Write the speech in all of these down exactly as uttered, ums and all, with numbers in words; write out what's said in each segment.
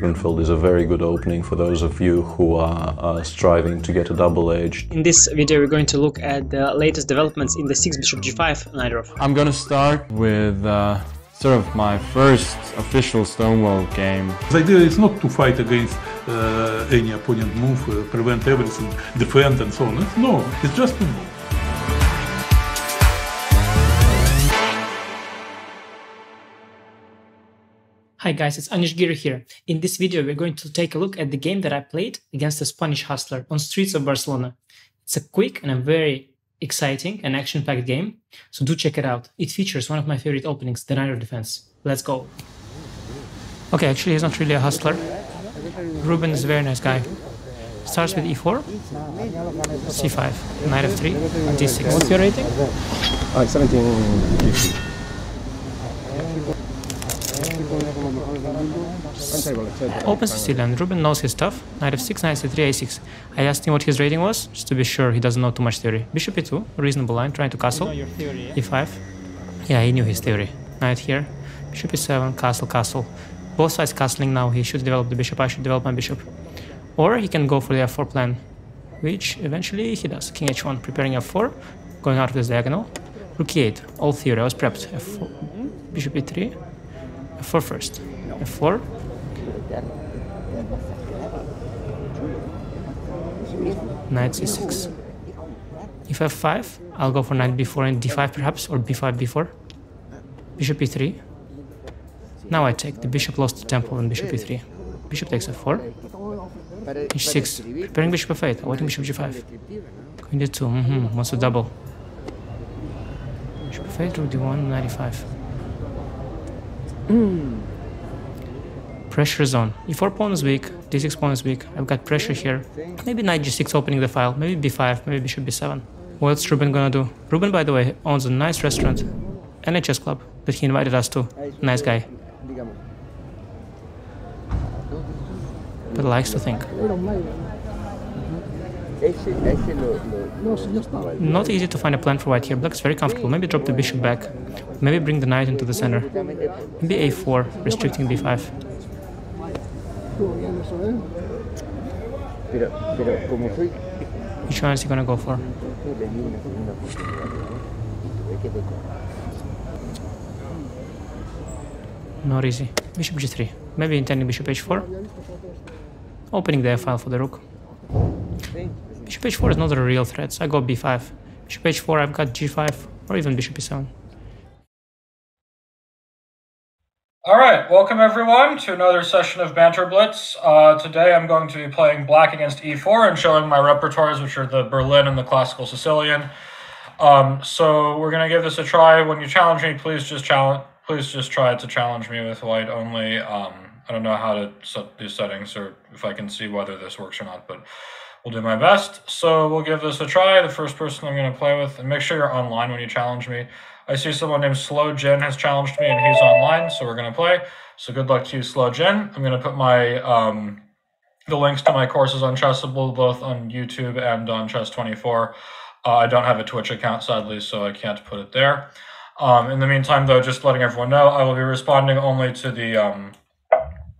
to Grünfeld is a very good opening for those of you who are uh, striving to get a double edge. In this video we're going to look at the latest developments in the six bishop g five Najdorf. I'm gonna start with uh, sort of my first official Stonewall game. The idea is not to fight against uh, any opponent move, uh, prevent everything, defend and so on. No, it's just to move. Hi guys, it's Anish Giri here. In this video we're going to take a look at the game that I played against a Spanish hustler on streets of Barcelona. It's a quick and a very exciting and action-packed game, so do check it out. It features one of my favorite openings, the Najdorf defense. Let's go! Okay, actually he's not really a hustler. Ruben is a very nice guy. Starts with e four, c five, knight f three, d six. What's your rating? Uh, seventeen fifty. Opens Sicilian. Ruben knows his stuff. Knight f six, knight c three, a six. I asked him what his rating was, just to be sure he doesn't know too much theory. Bishop e two, reasonable line, trying to castle. You know theory, yeah? e five. Yeah, he knew his theory. Knight here. Bishop e seven, castle, castle. Both sides castling now. He should develop the bishop, I should develop my bishop. Or he can go for the f four plan, which eventually he does. King h one, preparing f four, going out of this diagonal. Rook e eight, all theory, I was prepped. f four, bishop e three, f four first. f four. Knight c six. If f five, I'll go for knight b four and d five perhaps, or b five, b four. Bishop e three. Now I take. The bishop lost the tempo on bishop e three. Bishop takes f four. h six. Preparing bishop f eight. Avoiding bishop g five. Queen d two. Mm-hmm. Wants to double. Bishop f eight, rook d one, knight e five. Mm. Pressure zone. e four pawn is weak, d six pawn is weak. I've got pressure here. Maybe knight g six opening the file, maybe b five, maybe bishop b seven. What's Ruben gonna do? Ruben, by the way, owns a nice restaurant and a chess club that he invited us to. Nice guy. But likes to think. Not easy to find a plan for white here. Black is very comfortable. Maybe drop the bishop back. Maybe bring the knight into the center. Maybe a four, restricting b five. Which one is he gonna go for? Not easy. Bishop g three. Maybe intending bishop h four. Opening the f-file for the rook. Bishop h four is not a real threat, so I go b five. Bishop h four, I've got g five, or even bishop e seven. Alright, welcome everyone to another session of Banter Blitz. Uh, today I'm going to be playing black against e four and showing my repertoires, which are the Berlin and the classical Sicilian. Um, so we're going to give this a try. When you challenge me, please just challenge. Please just try to challenge me with white only. Um, I don't know how to set these settings or if I can see whether this works or not, but we'll do my best. So we'll give this a try. The first person I'm going to play with, and make sure you're online when you challenge me. I see someone named Slow Jin has challenged me and he's online, so we're going to play. So good luck to you, Slow Jin. I'm going to put my um, the links to my courses on Chessable, both on YouTube and on Chess twenty-four. Uh, I don't have a Twitch account, sadly, so I can't put it there. Um, in the meantime, though, just letting everyone know, I will be responding only to the... Um,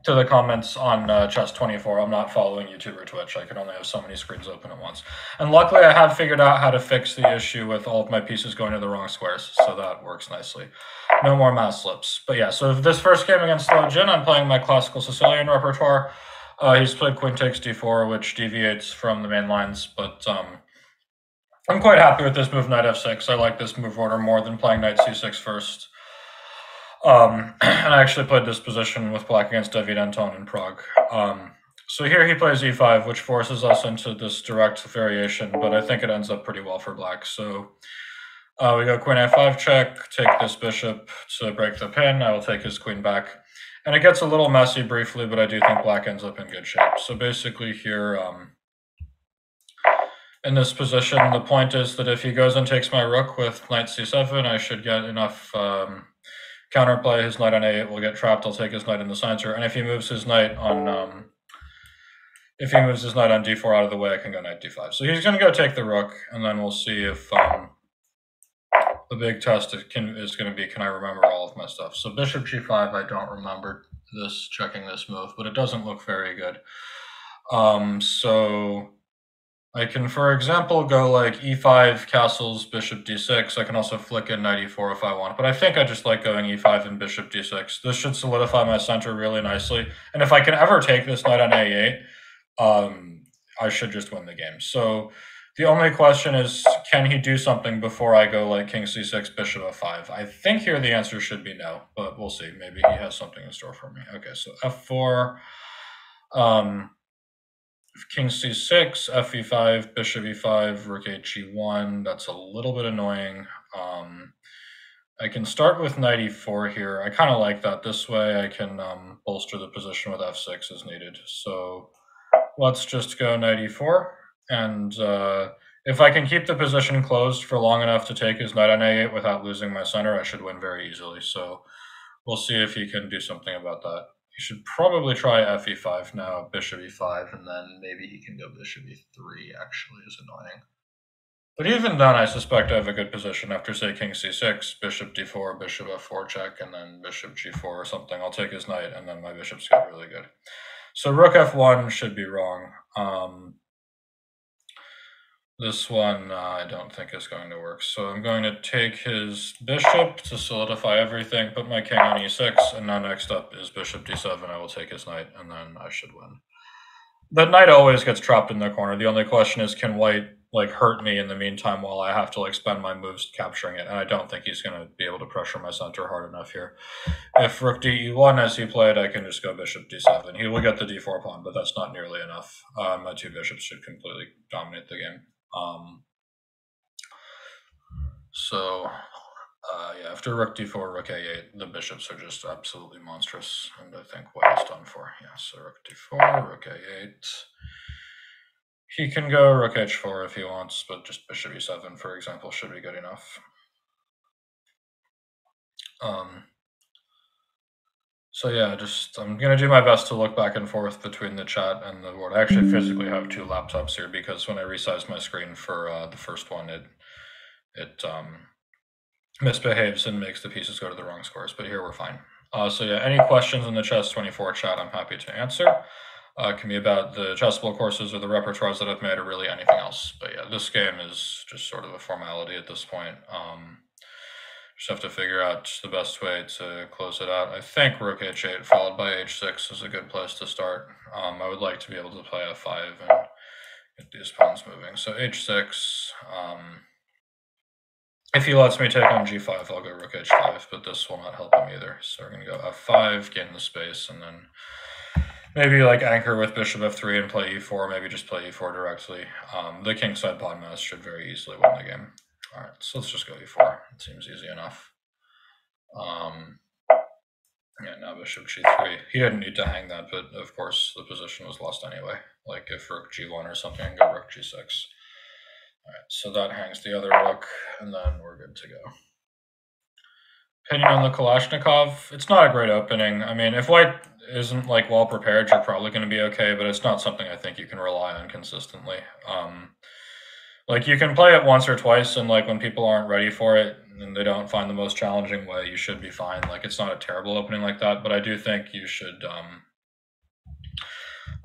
to the comments on uh, Chess twenty-four. I'm not following YouTube or Twitch. I can only have so many screens open at once. And luckily I have figured out how to fix the issue with all of my pieces going to the wrong squares, so that works nicely. No more mouse slips. But yeah, so this first game against Slow Jin, I'm playing my classical Sicilian repertoire. Uh, he's played queen takes d four, which deviates from the main lines, but um, I'm quite happy with this move, knight f six. I like this move order more than playing knight c six first. Um, and I actually played this position with black against David Anton in Prague. Um, so here he plays e five, which forces us into this direct variation, but I think it ends up pretty well for black. So uh, we go queen a five check, take this bishop to break the pin. I will take his queen back. And it gets a little messy briefly, but I do think black ends up in good shape. So basically here, um, in this position, the point is that if he goes and takes my rook with knight c seven, I should get enough... Um, counterplay. His knight on a eight will get trapped. I'll take his knight in the center, and if he moves his knight on, um, if he moves his knight on d four out of the way, I can go knight d five. So he's going to go take the rook, and then we'll see if um, the big test is, is going to be, can I remember all of my stuff? So bishop g five, I don't remember. this checking this move, but it doesn't look very good. Um, so I can, for example, go like e five, castles, bishop d six. I can also flick in knight e four if I want, but I think I just like going e five and bishop d six. This should solidify my center really nicely. And if I can ever take this knight on a eight, um, I should just win the game. So the only question is, can he do something before I go like king c six, bishop f five? I think here the answer should be no, but we'll see. Maybe he has something in store for me. Okay, so f four, um, king c six, f e five, bishop e five, rook h e one. That's a little bit annoying. Um, I can start with knight e four here. I kind of like that. This way I can um, bolster the position with f six as needed. So let's just go knight e four. And uh, if I can keep the position closed for long enough to take his knight on a eight without losing my center, I should win very easily. So we'll see if he can do something about that. He should probably try f e five now, bishop e five, and then maybe he can go bishop e three, actually, is annoying. But even then, I suspect I have a good position after, say, king c six, bishop d four, bishop f four check, and then bishop g four or something. I'll take his knight, and then my bishop's got really good. So rook f one should be wrong. Um, This one uh, I don't think is going to work. So I'm going to take his bishop to solidify everything, put my king on e six, and now next up is bishop d seven. I will take his knight, and then I should win. That knight always gets trapped in the corner. The only question is, can white like hurt me in the meantime while I have to like spend my moves capturing it? And I don't think he's going to be able to pressure my center hard enough here. If rook d e one as he played, I can just go bishop d seven. He will get the d four pawn, but that's not nearly enough. Uh, my two bishops should completely dominate the game. Um, so, uh, yeah, after rook d four, rook a eight, the bishops are just absolutely monstrous, and I think white is done for. Yeah, so rook d four, rook a eight. He can go rook h four if he wants, but just bishop e seven, for example, should be good enough. Um, so yeah, just, I'm going to do my best to look back and forth between the chat and the board. I actually physically have two laptops here because when I resized my screen for uh, the first one, it it um, misbehaves and makes the pieces go to the wrong scores, but here we're fine. Uh, so yeah, any questions in the Chess twenty-four chat, I'm happy to answer. Uh, it can be about the Chessable courses or the repertoires that I've made or really anything else. But yeah, this game is just sort of a formality at this point. Um, Just have to figure out the best way to close it out. I think rook h eight followed by h six is a good place to start. Um, I would like to be able to play f five and get these pawns moving. So h six, um, if he lets me take on g five, I'll go rook h five, but this will not help him either. So we're going to go f five, gain the space, and then maybe like anchor with bishop f three and play e four, maybe just play e four directly. Um, the kingside pawn mass should very easily win the game. All right, so let's just go e four. It seems easy enough. Um, yeah, now bishop g three. He didn't need to hang that, but of course the position was lost anyway. Like if rook g one or something, I can go rook g six. All right, so that hangs the other rook, and then we're good to go. Opinion on the Kalashnikov? It's not a great opening. I mean, if white isn't like well prepared, you're probably going to be okay, but it's not something I think you can rely on consistently. Um, Like, you can play it once or twice, and, like, when people aren't ready for it and they don't find the most challenging way, you should be fine. Like, it's not a terrible opening like that, but I do think you should, um,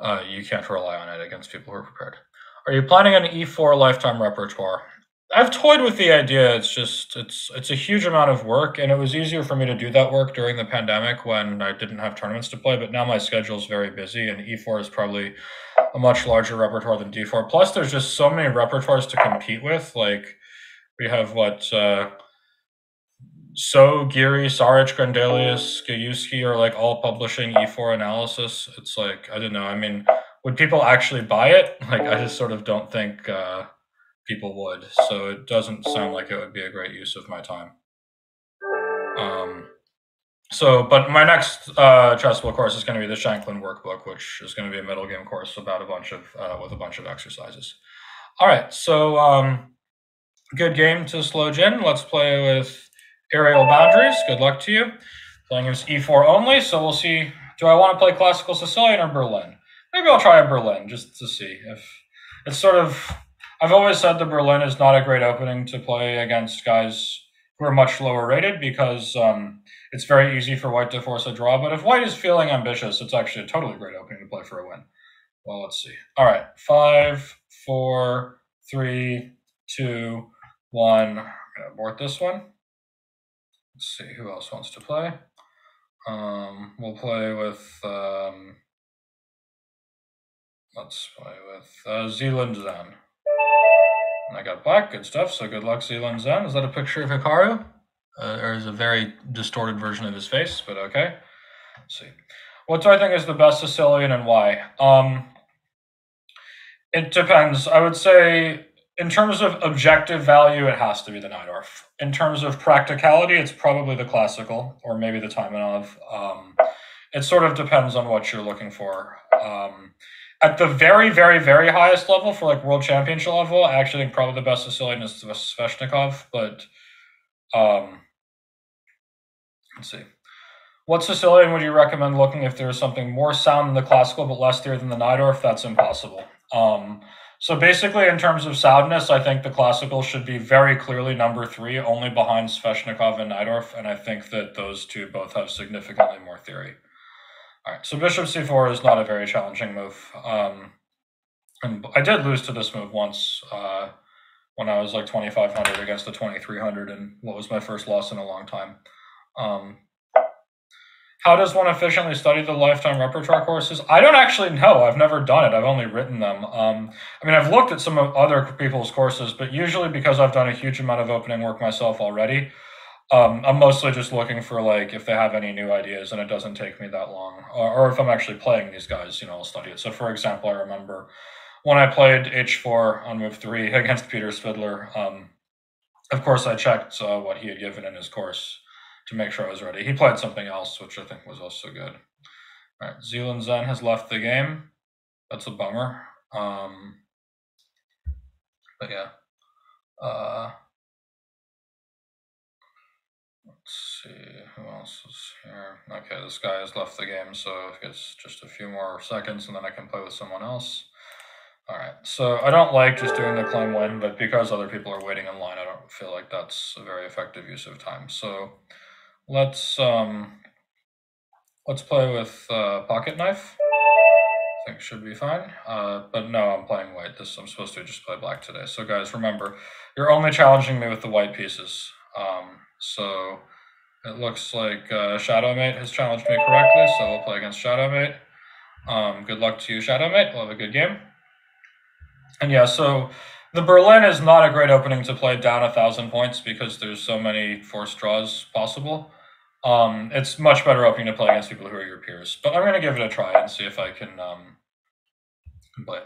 uh, you can't rely on it against people who are prepared. Are you planning an e four lifetime repertoire? I've toyed with the idea. It's just, it's, it's a huge amount of work, and it was easier for me to do that work during the pandemic when I didn't have tournaments to play, but now my schedule is very busy, and e four is probably a much larger repertoire than d four. Plus, there's just so many repertoires to compete with. Like, we have what, uh, So, Giri, Saric, Grandelius, Gayuski are like all publishing e four analysis. It's like, I don't know. I mean, would people actually buy it? Like, I just sort of don't think uh, people would. So, it doesn't sound like it would be a great use of my time. Um, So, but my next uh, Chessable course is going to be the Shanklin workbook, which is going to be a middle game course about a bunch of uh, with a bunch of exercises. All right, so um, good game to Slow Jin. Let's play with aerial boundaries. Good luck to you. Playing is e four only, so we'll see. Do I want to play classical Sicilian or Berlin? Maybe I'll try a Berlin just to see if it's sort of. I've always said the Berlin is not a great opening to play against guys who are much lower rated because um, it's very easy for white to force a draw. But if white is feeling ambitious, it's actually a totally great opening to play for a win. Well, let's see. All right. Five, four, three, two, one. I'm going to abort this one. Let's see who else wants to play. Um, we'll play with, um, let's play with uh, Zealand Zen. And I got black, good stuff, so good luck, Zealand Zen. Is that a picture of Hikaru? Uh, or is a very distorted version of his face, but okay. Let's see. What do I think is the best Sicilian and why? Um, it depends. I would say, in terms of objective value, it has to be the Najdorf. In terms of practicality, it's probably the classical, or maybe the Taimanov. Um, it sort of depends on what you're looking for. Um, at the very, very, very highest level, for like world championship level, I actually think probably the best Sicilian is the Sveshnikov, but um, let's see. What Sicilian would you recommend looking if there is something more sound than the classical but less theory than the Najdorf? That's impossible. Um, So basically, in terms of soundness, I think the classical should be very clearly number three, only behind Sveshnikov and Najdorf, and I think that those two both have significantly more theory. All right, so bishop c four is not a very challenging move. Um, and I did lose to this move once uh, when I was like twenty-five hundred against the twenty-three hundred, and what was my first loss in a long time. Um, How does one efficiently study the lifetime repertoire courses? I don't actually know. I've never done it. I've only written them. Um, I mean, I've looked at some of other people's courses, but usually because I've done a huge amount of opening work myself already, um, I'm mostly just looking for like if they have any new ideas, and it doesn't take me that long. Or, or if I'm actually playing these guys, you know, I'll study it. So, for example, I remember when I played h four on move three against Peter Spidler, um, of course, I checked uh, what he had given in his course to make sure I was ready. He played something else, which I think was also good. All right, Zealand Zen has left the game. That's a bummer. Um, but yeah. Uh, let's see, who else is here? Okay, this guy has left the game, so it's just a few more seconds and then I can play with someone else. All right, so I don't like just doing the claim win, but because other people are waiting in line, I don't feel like that's a very effective use of time. So let's um, let's play with uh, pocket knife. I think should be fine. Uh, but no, I'm playing white. This I'm supposed to just play black today. So guys, remember, you're only challenging me with the white pieces. Um, so it looks like uh, Shadowmate has challenged me correctly. So we'll play against Shadowmate. Um, good luck to you, Shadowmate. We'll have a good game. And yeah, so the Berlin is not a great opening to play down a thousand points because there's so many forced draws possible. Um, it's much better opening to play against people who are your peers. But I'm going to give it a try and see if I can um, play it.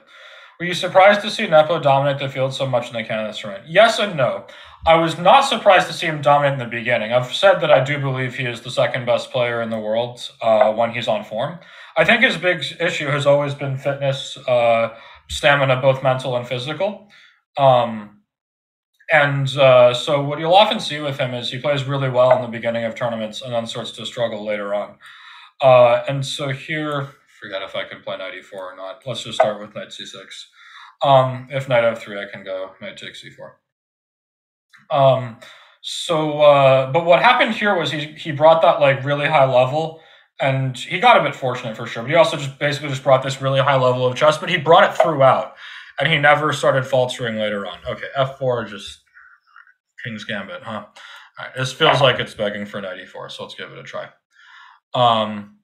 Were you surprised to see Nepo dominate the field so much in the Canada tournament? Yes and no. I was not surprised to see him dominate in the beginning. I've said that I do believe he is the second best player in the world uh, when he's on form. I think his big issue has always been fitness, uh, stamina, both mental and physical. Um, and uh, so what you'll often see with him is he plays really well in the beginning of tournaments and then starts to struggle later on. Uh, and so here, I forget if I can play knight e four or not. Let's just start with knight c six. Um, if knight f three, I can go knight takes e four. Um, so, uh, but what happened here was he, he brought that like really high level. And he got a bit fortunate for sure, but he also just basically just brought this really high level of chess, but he brought it throughout, and he never started faltering later on. Okay, f four, just King's Gambit, huh? All right, this feels like it's begging for knight e four, so let's give it a try. Um,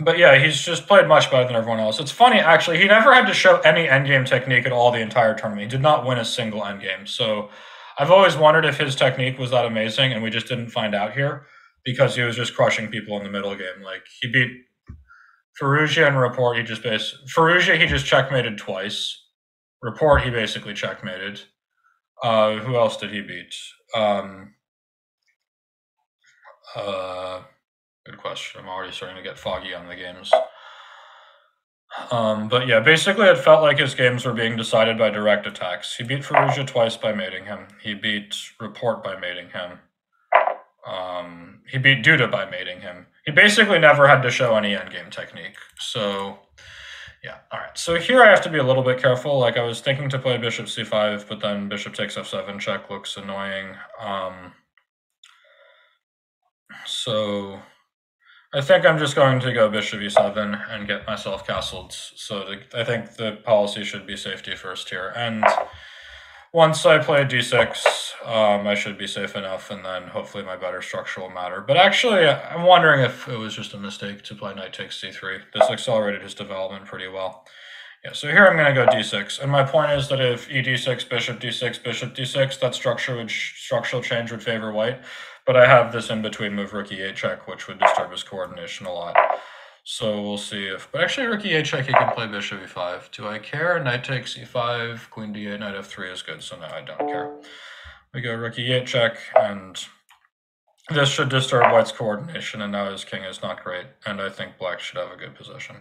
but yeah, he's just played much better than everyone else. It's funny, actually, he never had to show any endgame technique at all the entire tournament. He did not win a single endgame, so I've always wondered if his technique was that amazing, and we just didn't find out here, because he was just crushing people in the middle game. Like, he beat Firouzja and Report. He just base Firouzja, he just checkmated twice. Report, he basically checkmated. Uh, who else did he beat? Um, uh, good question. I'm already starting to get foggy on the games. Um, but yeah, basically it felt like his games were being decided by direct attacks. He beat Firouzja twice by mating him. He beat Report by mating him. Um, he beat Duda by mating him. He basically never had to show any endgame technique. So Yeah, all right. So here I have to be a little bit careful. Like, I was thinking to play bishop c five, but then bishop takes f seven check looks annoying. Um, so I think I'm just going to go bishop e seven and get myself castled. So the, I think the policy should be safety first here. And once I play d six, um, I should be safe enough, and then hopefully my better structure will matter. But actually, I'm wondering if it was just a mistake to play knight takes c three. This accelerated his development pretty well. Yeah, so here I'm going to go d six, and my point is that if e d six, bishop d six, bishop d six, that structure would structural change would favor white. But I have this in between move rook e eight check, which would disturb his coordination a lot. So we'll see if, but actually rook e eight check, he can play bishop e five. Do I care? Knight takes e five, queen d eight, knight f three is good, so now I don't care. We go rook e eight check, and this should disturb white's coordination, and now his king is not great, and I think black should have a good position.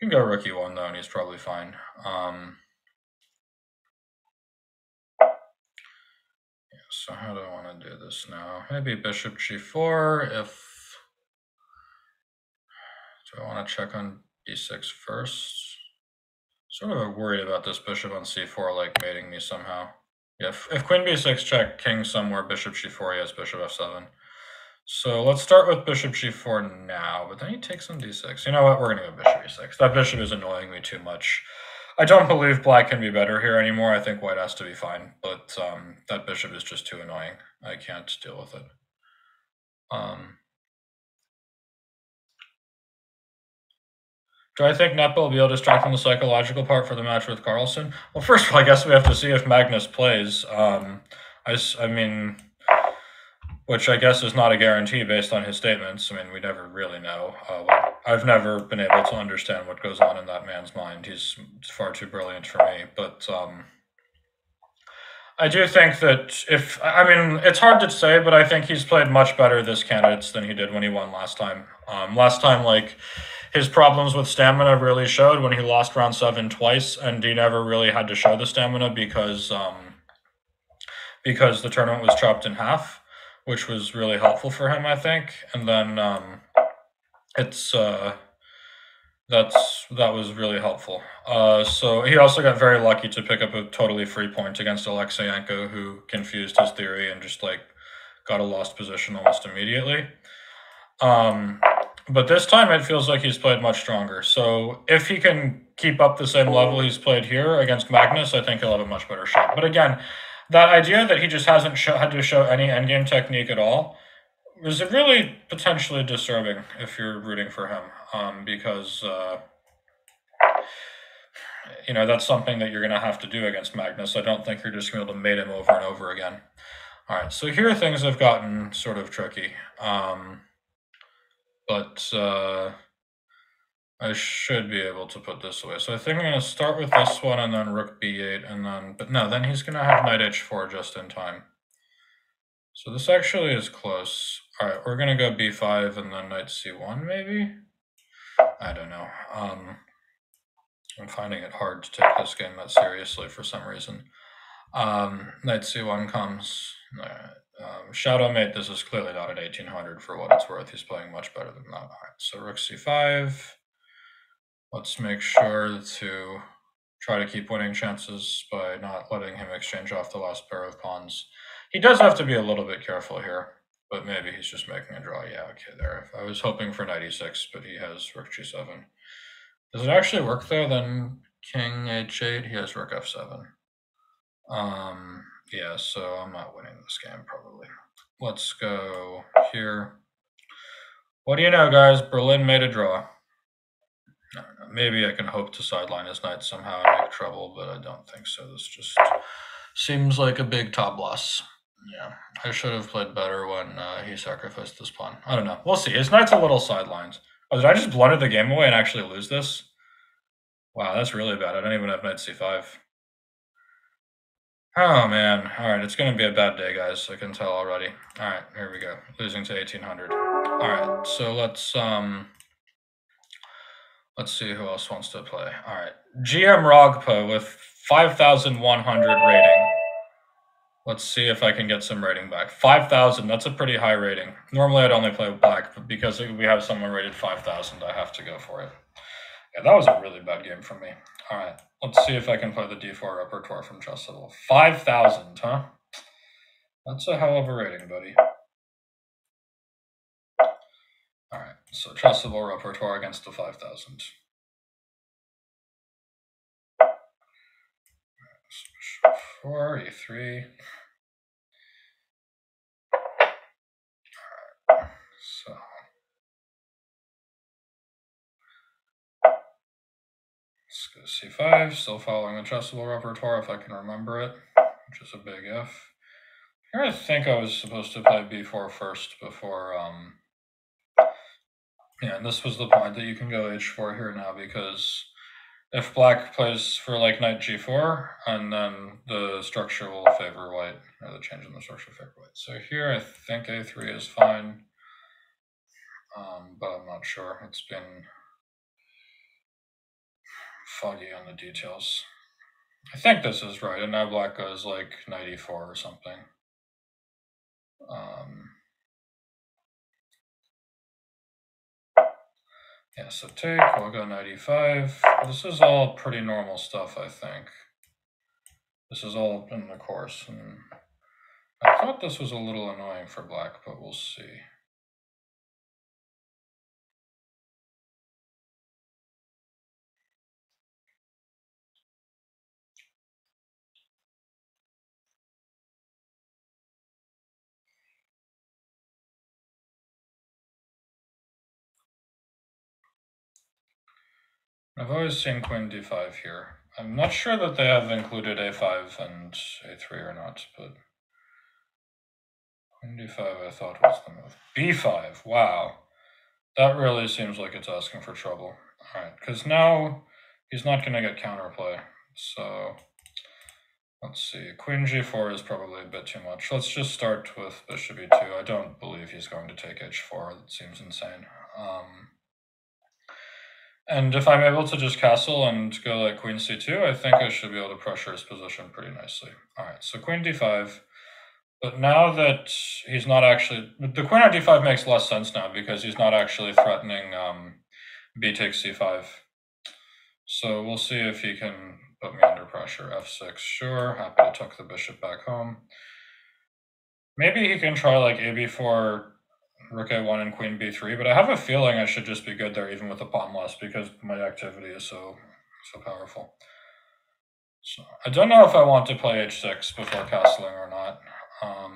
You can go rook e one though, and he's probably fine. Um, yeah, so how do I want to do this now? Maybe bishop g four, if do I want to check on d six first? Sort of worried about this bishop on c four, like mating me somehow. Yeah, if, if queen b six check, king somewhere, bishop g four, he has bishop f seven. So let's start with bishop g four now, but then he takes on d six. You know what, we're gonna go bishop e six. That bishop is annoying me too much. I don't believe black can be better here anymore. I think white has to be fine, but um, that bishop is just too annoying. I can't deal with it. Um, Do I think Nepo will be able to distract from the psychological part for the match with Carlsen? Well, first of all, I guess we have to see if Magnus plays. Um, I, I mean, which I guess is not a guarantee based on his statements. I mean, we never really know. Uh, I've never been able to understand what goes on in that man's mind. He's far too brilliant for me. But um, I do think that if, I mean, it's hard to say, but I think he's played much better this candidates than he did when he won last time. Um, last time, like, his problems with stamina really showed when he lost round seven twice, and he never really had to show the stamina because um, because the tournament was chopped in half, which was really helpful for him, I think. And then um, it's uh, that's that was really helpful. Uh, so he also got very lucky to pick up a totally free point against Alexeyenko, who confused his theory and just like got a lost position almost immediately. Um, But this time it feels like he's played much stronger. So if he can keep up the same level he's played here against Magnus, I think he'll have a much better shot. But again, that idea that he just hasn't show, had to show any endgame technique at all was really potentially disturbing if you're rooting for him. Um, because, uh, you know, that's something that you're going to have to do against Magnus. I don't think you're just going to be able to mate him over and over again. All right, so here things have gotten sort of tricky. Um... But uh, I should be able to put this away. So I think I'm going to start with this one and then rook b eight. And then, but no, then he's going to have knight h four just in time. So this actually is close. All right, we're going to go b five and then knight c one maybe? I don't know. Um, I'm finding it hard to take this game that seriously for some reason. Um, knight c one comes. All right. Um, Shadowmate, this is clearly not an eighteen hundred for what it's worth. He's playing much better than that. All right, so rook c five. Let's make sure to try to keep winning chances by not letting him exchange off the last pair of pawns. He does have to be a little bit careful here, but maybe he's just making a draw. Yeah, okay, there. I was hoping for knight e six, but he has rook g seven. Does it actually work there? Then king h eight, he has rook f seven. Um... Yeah, so I'm not winning this game, probably. Let's go here. What do you know, guys? Berlin made a draw. I don't know, maybe I can hope to sideline his knight somehow and make trouble, but I don't think so. This just seems like a big top loss. Yeah, I should have played better when uh, he sacrificed this pawn. I don't know. We'll see. His knight's a little sidelined. Oh, did I just blunder the game away and actually lose this? Wow, that's really bad. I don't even have knight c five. Oh, man. All right, it's going to be a bad day, guys. I can tell already. All right, here we go. Losing to eighteen hundred. All right, so let's um, let's see who else wants to play. All right, G M Rogpo with five thousand one hundred rating. Let's see if I can get some rating back. five thousand, that's a pretty high rating. Normally, I'd only play with black, but because we have someone rated five thousand, I have to go for it. Yeah, that was a really bad game for me. All right, let's see if I can play the D four repertoire from Chessable. five thousand, huh? That's a hell of a rating, buddy. All right, so Chessable repertoire against the five thousand. Four, e three. All right, so let's go c five, still following the Chessable repertoire if I can remember it, which is a big if. Here I think I was supposed to play b four first before, um, yeah, and this was the point that you can go h four here now, because if black plays for like knight g four, and then the structure will favor white, or the change in the structure will favor white. So here I think a three is fine, um, but I'm not sure. It's been foggy on the details. I think this is right, and now black goes like knight e four or something. Um, yeah, so take, we'll go knight e five. This is all pretty normal stuff, I think. This is all in the course, and I thought this was a little annoying for black, but we'll see. I've always seen queen d five here. I'm not sure that they have included a five and a three or not, but queen d five I thought was the move. b five, wow. That really seems like it's asking for trouble. All right, because now he's not going to get counterplay. So let's see. Queen g four is probably a bit too much. Let's just start with bishop e two. I don't believe he's going to take h four. That seems insane. Um, And if I'm able to just castle and go like queen c two, I think I should be able to pressure his position pretty nicely. All right, so queen d five. But now that he's not actually... The queen on d five makes less sense now because he's not actually threatening um, b takes c five. So we'll see if he can put me under pressure. f six, sure. Happy to tuck the bishop back home. Maybe he can try like a b four... Rook a one and queen b three, but I have a feeling I should just be good there even with the pawn loss because my activity is so so powerful. So I don't know if I want to play h six before castling or not. Um,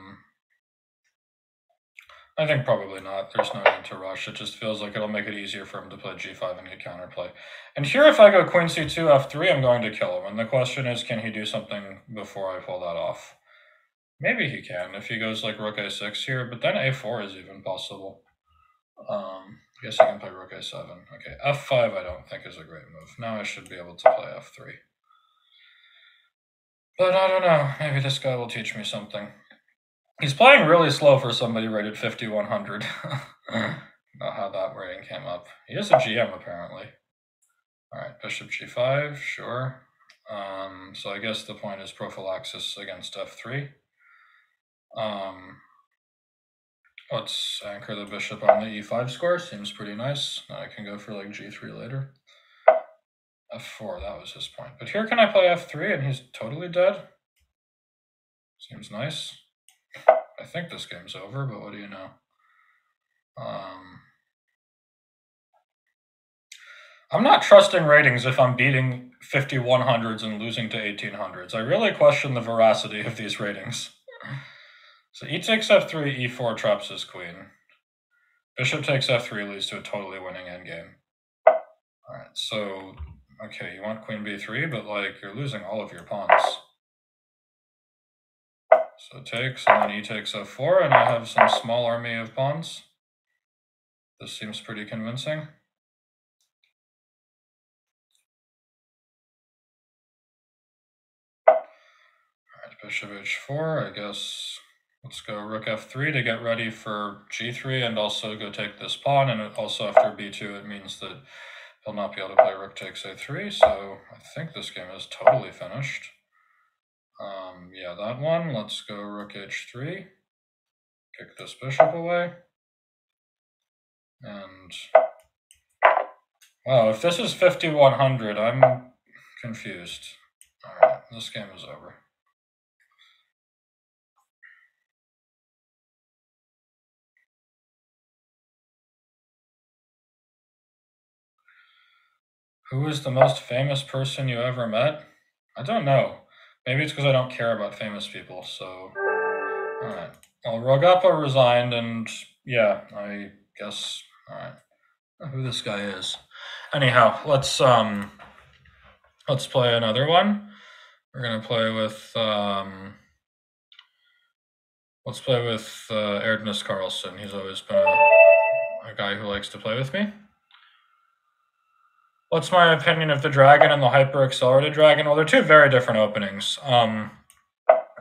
I think probably not. There's no need to rush. It just feels like it'll make it easier for him to play g five and get counterplay. And here if I go queen c two, f three, I'm going to kill him. And the question is, can he do something before I pull that off? Maybe he can if he goes like rook a six here, but then a four is even possible. Um, I guess I can play rook a seven. Okay, f five I don't think is a great move. Now I should be able to play f three. But I don't know, maybe this guy will teach me something. He's playing really slow for somebody rated fifty-one hundred. Not how that rating came up. He is a G M apparently. All right, bishop g five, sure. Um, so I guess the point is prophylaxis against f three. Um, let's anchor the bishop on the e five square, seems pretty nice. Now I can go for like g three later. f four, that was his point. But here can I play f three and he's totally dead? Seems nice. I think this game's over, but what do you know? Um, I'm not trusting ratings if I'm beating fifty-one hundreds and losing to eighteen hundreds. I really question the veracity of these ratings. So e takes f three, e four traps his queen. Bishop takes f three leads to a totally winning endgame. Alright, so, okay, you want queen b three, but like, you're losing all of your pawns. So takes, and then e takes f four, and I have some small army of pawns. This seems pretty convincing. Alright, bishop h four, I guess... Let's go rook f three to get ready for g three and also go take this pawn. And also after b two, it means that he'll not be able to play rook takes a three. So I think this game is totally finished. Um, yeah, that one. Let's go rook h three. Kick this bishop away. And Oh, if this is fifty-one hundred, I'm confused. Alright, this game is over. Who is the most famous person you ever met? I don't know. Maybe it's because I don't care about famous people, so... Alright. Well, Rogappa resigned, and yeah, I guess... Alright. I don't know who this guy is. Anyhow, let's, um... let's play another one. We're gonna play with, um... let's play with uh, Erdnus Carlson. He's always been a, a guy who likes to play with me. What's my opinion of the Dragon and the Hyper-Accelerated Dragon? Well, they're two very different openings. Um,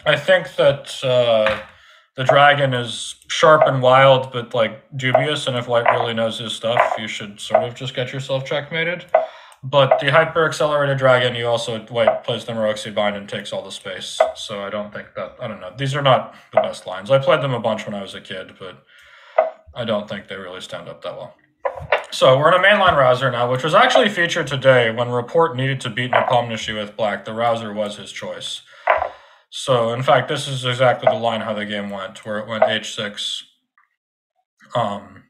I think that uh, the Dragon is sharp and wild, but, like, dubious, and if White really knows his stuff, you should sort of just get yourself checkmated. But the Hyper-Accelerated Dragon, you also, White plays the Maroxy Bind and takes all the space, so I don't think that, I don't know. These are not the best lines. I played them a bunch when I was a kid, but I don't think they really stand up that well. So we're in a mainline Rauzer now, which was actually featured today when Report needed to beat Nepomniachtchi with black. The Rauzer was his choice. So, in fact, this is exactly the line how the game went, where it went h six. Um,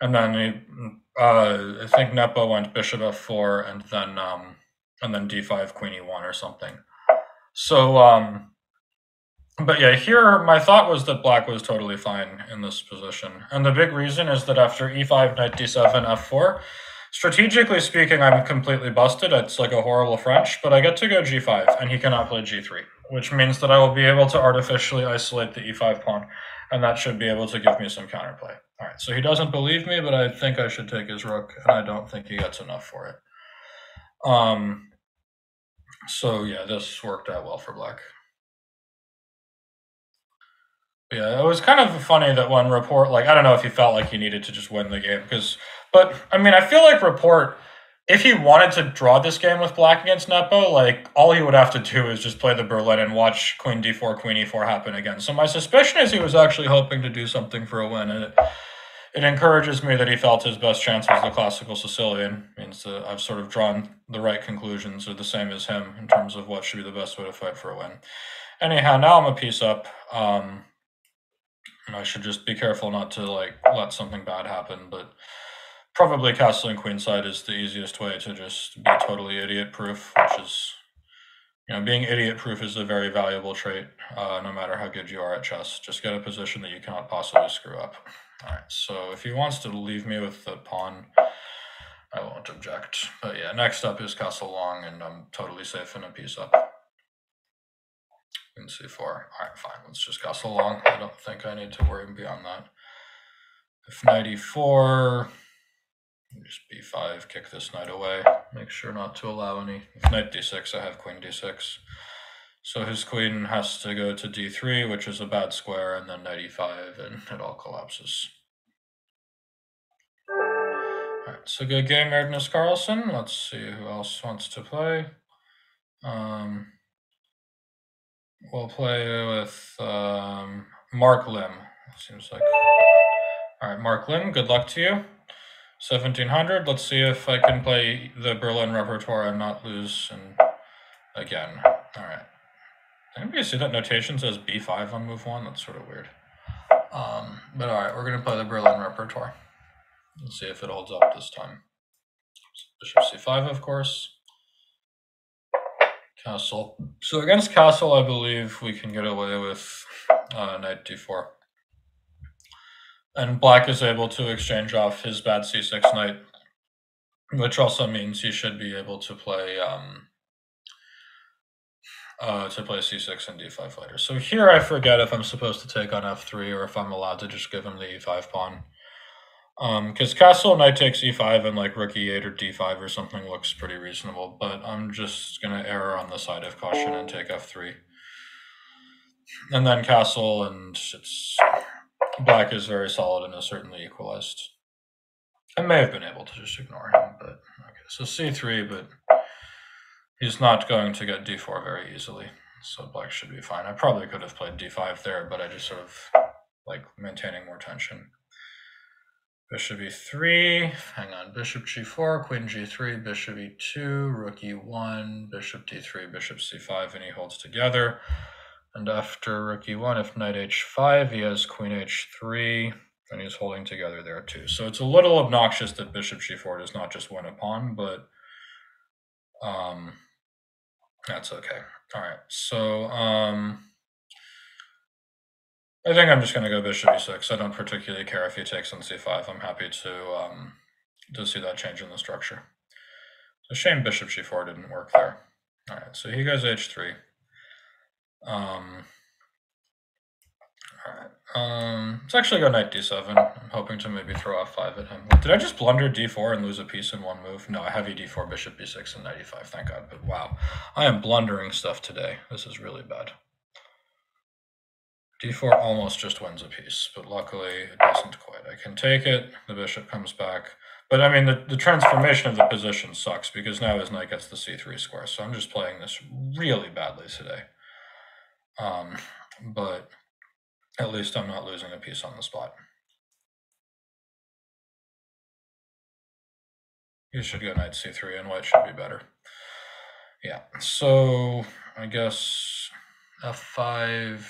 and then he, uh, I think Nepo went bishop f four, and then um, and then d five, queen e one or something. So, um, but yeah, here my thought was that black was totally fine in this position. And the big reason is that after e five, knight d seven, f four, strategically speaking, I'm completely busted. It's like a horrible French, but I get to go g five, and he cannot play g three, which means that I will be able to artificially isolate the e five pawn, and that should be able to give me some counterplay. All right, so he doesn't believe me, but I think I should take his rook, and I don't think he gets enough for it. Um. So yeah, this worked out well for black. Yeah, it was kind of funny that when Report, like, I don't know if he felt like he needed to just win the game, because, but, I mean, I feel like Report, if he wanted to draw this game with black against Nepo, like, all he would have to do is just play the Berlin and watch queen d four, queen e four happen again. So my suspicion is he was actually hoping to do something for a win, and it, it encourages me that he felt his best chance was the classical Sicilian. It means that I've sort of drawn the right conclusions, or the same as him, in terms of what should be the best way to fight for a win. Anyhow, now I'm a piece up. Um... And I should just be careful not to, like, let something bad happen, but probably castling queenside is the easiest way to just be totally idiot-proof, which is, you know, being idiot-proof is a very valuable trait, uh, no matter how good you are at chess. Just get a position that you cannot possibly screw up. All right, so if he wants to leave me with the pawn, I won't object. But yeah, next up is castle long, and I'm totally safe in a piece up. Queen c four. Alright, fine. Let's just castle long. I don't think I need to worry beyond that. If knight e four, just b five, kick this knight away. Make sure not to allow any. If knight d six, I have queen d six. So his queen has to go to d three, which is a bad square, and then knight e five, and it all collapses. Alright, so good game, Erdnus Carlson. Let's see who else wants to play. Um... We'll play with um, Mark Lim, seems like. All right, Mark Lim, good luck to you. seventeen hundred, let's see if I can play the Berlin repertoire and not lose and again. All right. Anybody see that notation says b five on move one? That's sort of weird. Um, but all right, we're going to play the Berlin repertoire. Let's see if it holds up this time. Bishop c five, of course. Castle. So against castle, I believe we can get away with uh, knight d four. And black is able to exchange off his bad c six knight, which also means he should be able to play um, uh, to play c six and d five later. So here I forget if I'm supposed to take on f three or if I'm allowed to just give him the e five pawn. Because um, castle, knight takes e five, and like rook e eight or d five or something looks pretty reasonable, but I'm just going to err on the side of caution and take f three. And then castle, and it's black is very solid and is certainly equalized. I may have been able to just ignore him, but okay. So c three, but he's not going to get d four very easily, so black should be fine. I probably could have played d five there, but I just sort of like maintaining more tension. Bishop e three, hang on, bishop g four, queen g three, bishop e two, rook e one, bishop d three, bishop c five, and he holds together. And after rook e one, if knight h five, he has queen h three, and he's holding together there too. So it's a little obnoxious that bishop g four does not just win a pawn, but um, that's okay. All right, so um, I think I'm just going to go bishop e six. I don't particularly care if he takes on c five. I'm happy to um, to see that change in the structure. It's a shame bishop g four didn't work there. All right, so he goes h three. Um, all right. Um, let's actually go knight d seven. I'm hoping to maybe throw f five at him. Did I just blunder d four and lose a piece in one move? No, I have e d four, bishop b six, and knight e five. Thank God. But wow, I am blundering stuff today. This is really bad. d four almost just wins a piece, but luckily it doesn't quite. I can take it, the bishop comes back. But I mean, the, the transformation of the position sucks because now his knight gets the c three square. So I'm just playing this really badly today. Um, but at least I'm not losing a piece on the spot. You should go knight c three, and white should be better. Yeah, so I guess f five...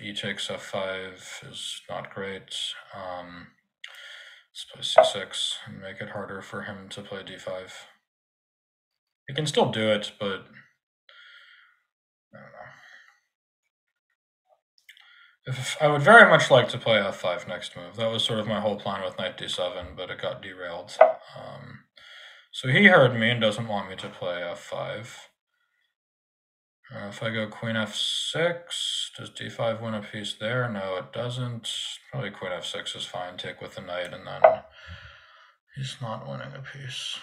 e takes f five is not great. Um, let's play c six and make it harder for him to play d five. He can still do it, but I don't know. If, I would very much like to play f five next move. That was sort of my whole plan with knight d seven, but it got derailed. Um, so he heard me and doesn't want me to play f five. Uh, if I go queen f six, does d five win a piece there? No, it doesn't. Probably queen f six is fine. Take with the knight, and then he's not winning a piece.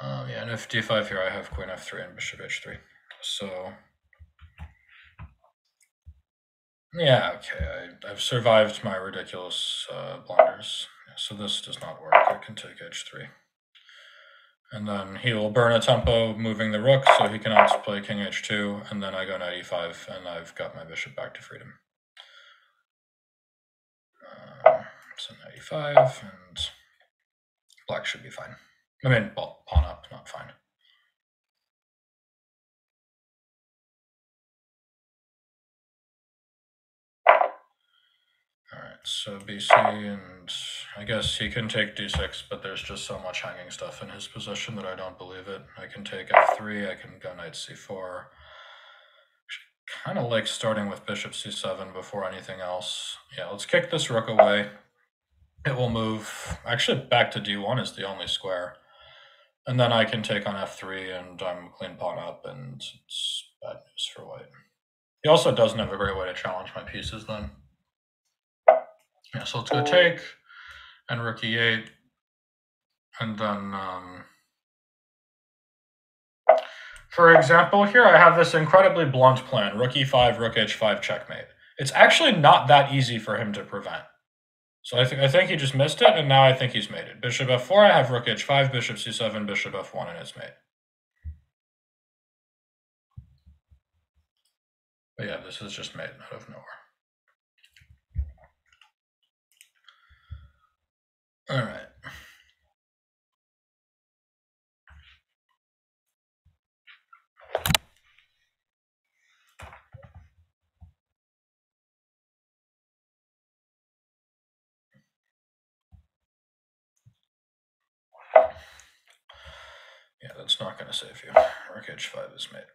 Um, yeah, and if d five here, I have queen f three and bishop h three. So, yeah, okay. I, I've survived my ridiculous uh, blunders. So this does not work. I can take h three. And then he will burn a tempo moving the rook, so he cannot play king h two, and then I go knight e five, and I've got my bishop back to freedom. Uh, so knight e five, and black should be fine. I mean, well, pawn up, not fine. Alright, so b c, and I guess he can take d six, but there's just so much hanging stuff in his position that I don't believe it. I can take f three, I can go knight c four. I kind of like starting with bishop c seven before anything else. Yeah, let's kick this rook away. It will move, actually back to d one is the only square. And then I can take on f three, and I'm clean pawn up, and it's bad news for white. He also doesn't have a great way to challenge my pieces then. Yeah, so let's go take, and rook e eight, and then, um, for example, here I have this incredibly blunt plan, rook e five, rook h five, checkmate. It's actually not that easy for him to prevent. So I, th I think he just missed it, and now I think he's made it. Bishop f four, I have rook h five, bishop c seven, bishop f one, and it's made. But yeah, this is just made out of nowhere. All right. Yeah, that's not going to save you. Rook h five is made.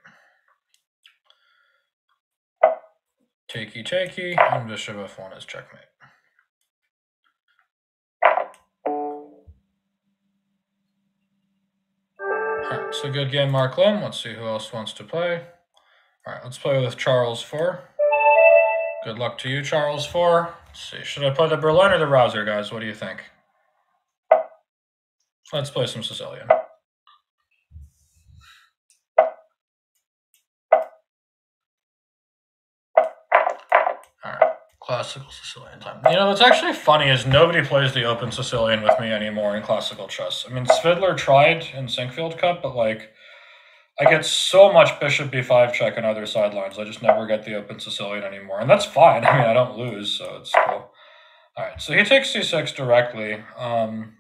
Takey, takey, and bishop f one is checkmate. Alright, so good game, Mark Lim. Let's see who else wants to play. Alright, let's play with Charles Four. Good luck to you, Charles Four. Let's see, should I play the Berlin or the Rauzer, guys? What do you think? Let's play some Sicilian. Alright, classical Sicilian time. You know, what's actually funny is nobody plays the Open Sicilian with me anymore in classical chess. I mean, Svidler tried in Sinkfield Cup, but like, I get so much bishop b five check on other sidelines. I just never get the Open Sicilian anymore, and that's fine. I mean, I don't lose, so it's cool. All right, so he takes c six directly. Um,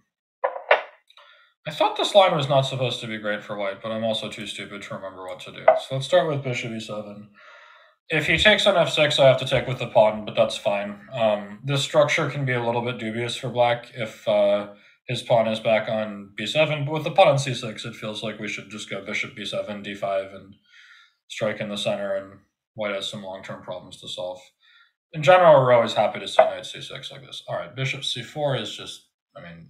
I thought this line was not supposed to be great for white, but I'm also too stupid to remember what to do. So let's start with bishop e seven. If he takes on f six, I have to take with the pawn, but that's fine. Um, this structure can be a little bit dubious for black if uh, his pawn is back on b seven, but with the pawn on c six, it feels like we should just go bishop b seven, d five, and strike in the center, and white has some long-term problems to solve. In general, we're always happy to see knight c six like this. All right, bishop c four is just, I mean,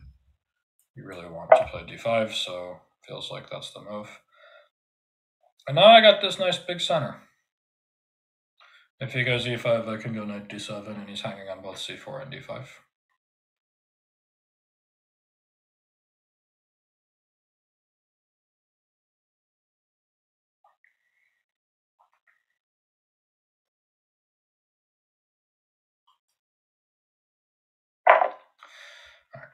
you really want to play d five, so feels like that's the move. And now I got this nice big center. If he goes e five, I can go knight d seven, and he's hanging on both c four and d five.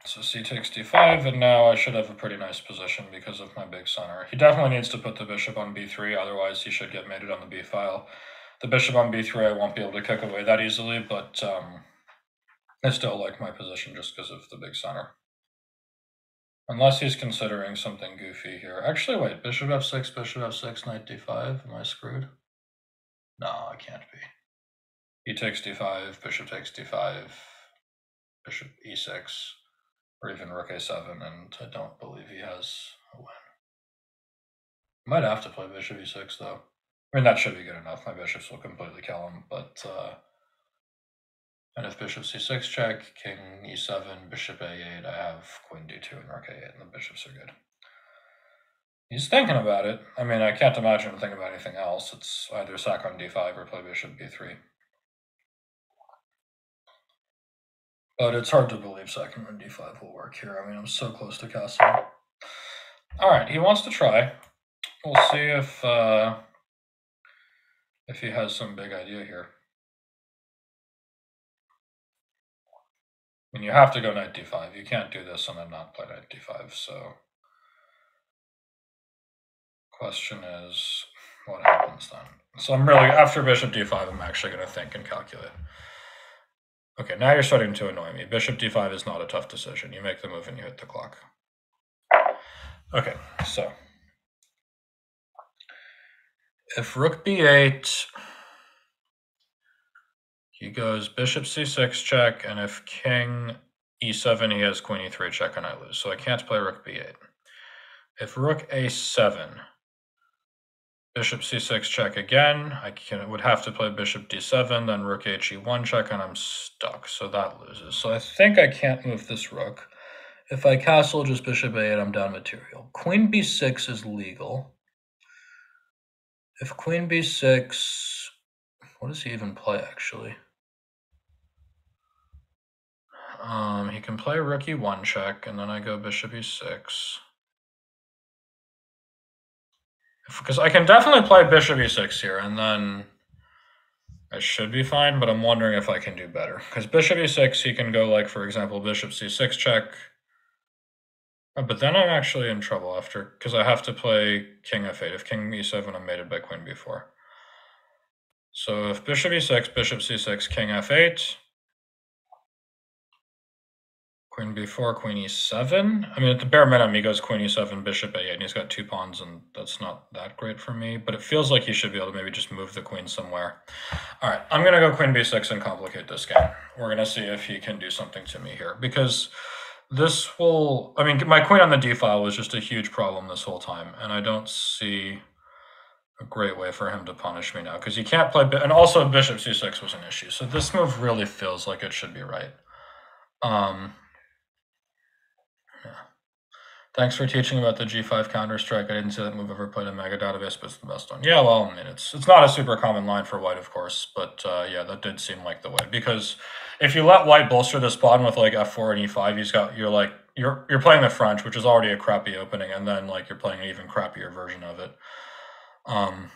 So c takes d five, and now I should have a pretty nice position because of my big center. He definitely needs to put the bishop on b three, otherwise he should get mated on the b file. The bishop on b three I won't be able to kick away that easily, but um, I still like my position just because of the big center. Unless he's considering something goofy here. Actually, wait, bishop f six, bishop f six, knight d five, am I screwed? No, I can't be. He takes d five, bishop takes d five, bishop e six. Or even rook a seven, and I don't believe he has a win. Might have to play bishop e six, though. I mean, that should be good enough. My bishops will completely kill him, but... Uh, and if bishop c six check, king e seven, bishop a eight, I have queen d two and rook a eight, and the bishops are good. He's thinking about it. I mean, I can't imagine him thinking about anything else. It's either sack on d five or play bishop b three. But it's hard to believe second on d five will work here. I mean, I'm so close to castling. All right, he wants to try. We'll see if uh, if he has some big idea here. I mean, you have to go knight d five. You can't do this and then not play knight d five. So, question is, what happens then? So I'm really, after bishop d five, I'm actually going to think and calculate. Okay, now you're starting to annoy me. Bishop d five is not a tough decision. You make the move and you hit the clock. Okay, so. If rook b eight, he goes bishop c six check, and if king e seven, he has queen e three check, and I lose. So I can't play rook b eight. If rook a seven, bishop c six check again, I can, would have to play bishop d seven, then rook h e one check, and I'm stuck, so that loses. So I think I can't move this rook. If I castle just bishop a eight, I'm down material. Queen b six is legal. If queen b six, what does he even play, actually? Um, he can play rook e one check, and then I go bishop e six. Because I can definitely play bishop e six here, and then I should be fine, but I'm wondering if I can do better. Because bishop e six, he can go, like, for example, bishop c six check. Oh, but then I'm actually in trouble after, because I have to play king f eight. If king e seven, I'm mated by queen b four. So if bishop e six, bishop c six, king f eight, queen b four, queen e seven. I mean, at the bare minimum, he goes queen e seven, bishop a eight, and he's got two pawns, and that's not that great for me. But it feels like he should be able to maybe just move the queen somewhere. All right, I'm going to go queen b six and complicate this game. We're going to see if he can do something to me here. Because this will... I mean, my queen on the d-file was just a huge problem this whole time, and I don't see a great way for him to punish me now. Because he can't play... And also, bishop c six was an issue. So this move really feels like it should be right. Um... Thanks for teaching about the g five counter-strike. I didn't see that move ever played in Mega Database, but it's the best one. Yeah, well, I mean, it's, it's not a super common line for white, of course, but uh, yeah, that did seem like the way. Because if you let white bolster this pawn with like f four and e five, he's got, you're like, you're, you're playing the French, which is already a crappy opening, and then like you're playing an even crappier version of it. Um,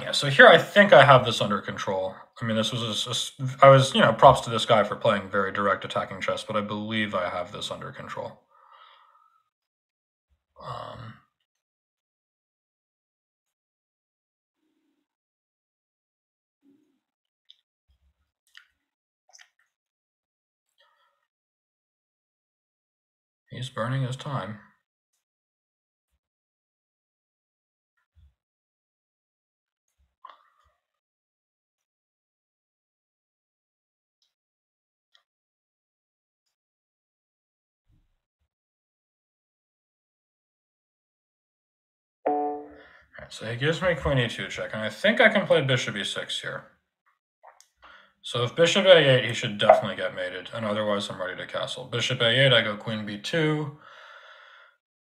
yeah, so here I think I have this under control. I mean, this was, a, a, I was, you know, props to this guy for playing very direct attacking chess, but I believe I have this under control. Um, He's burning his time. Alright, so he gives me queen e two check, and I think I can play bishop e six here. So if bishop a eight, he should definitely get mated, and otherwise I'm ready to castle. Bishop a eight, I go queen b two,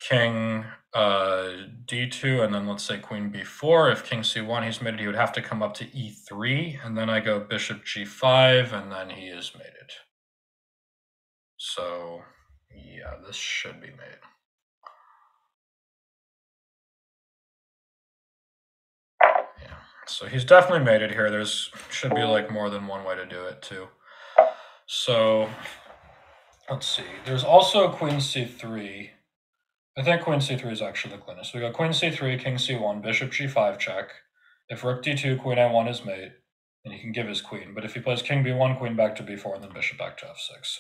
king uh, d two, and then let's say queen b four. If king c one, he's mated, he would have to come up to e three, and then I go bishop g five, and then he is mated. So, yeah, this should be mated. So he's definitely mated here. There's should be like more than one way to do it too. So let's see. There's also queen c three. I think queen c three is actually the cleanest. So we got queen c three, king c one, bishop g five check. If rook d two, queen a one is mate, then he can give his queen. But if he plays king b one, queen back to b four, and then bishop back to f six.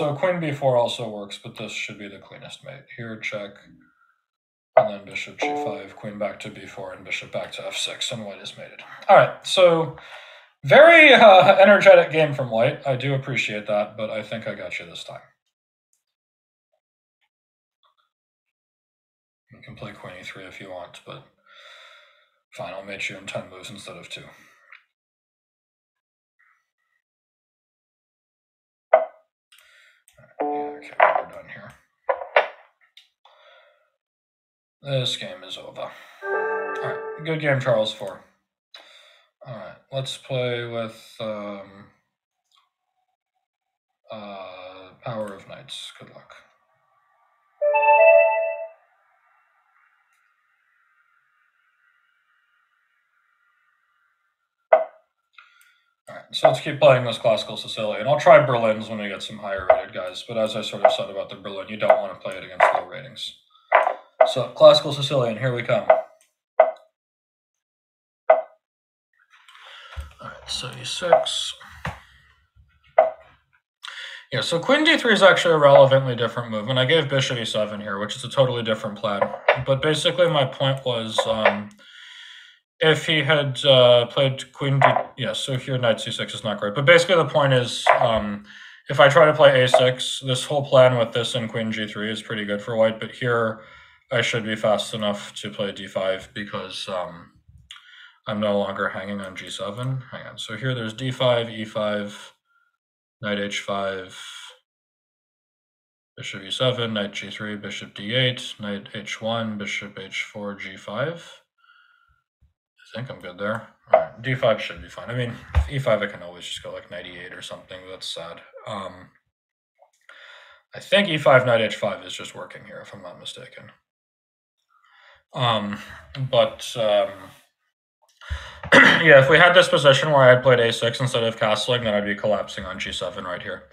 So queen b four also works, but this should be the cleanest mate. Here check. And then bishop g five, queen back to b four, and bishop back to f six, and white is mated. All right, so very uh, energetic game from white. I do appreciate that, but I think I got you this time. You can play queen e three if you want, but fine, I'll mate you in ten moves instead of two. Yeah, okay, we're done here. This game is over. Alright, good game, Charles Four. Alright, let's play with um, uh, Power of Knights. Good luck. Alright, so let's keep playing this classical Sicilian. I'll try Berlins when we get some higher rated guys, but as I sort of said about the Berlin, you don't want to play it against low ratings. So, classical Sicilian, here we come. Alright, so e six. Yeah, so queen d three is actually a relevantly different move, and I gave bishop e seven here, which is a totally different plan. But basically my point was, um, if he had uh, played queen d... Yeah, so here knight c six is not great. But basically the point is... Um, if I try to play a six, this whole plan with this and queen g three is pretty good for white, but here I should be fast enough to play d five because um, I'm no longer hanging on g seven. Hang on, so here there's d five, e five, knight h five, bishop e seven, knight g three, bishop d eight, knight h one, bishop h four, g five. I think I'm good there. All right, d five should be fine. I mean, e five I can always just go like knight e eight or something. That's sad. Um, I think e five, knight h five is just working here, if I'm not mistaken. Um, but um, yeah, if we had this position where I had played a six instead of castling, then I'd be collapsing on g seven right here.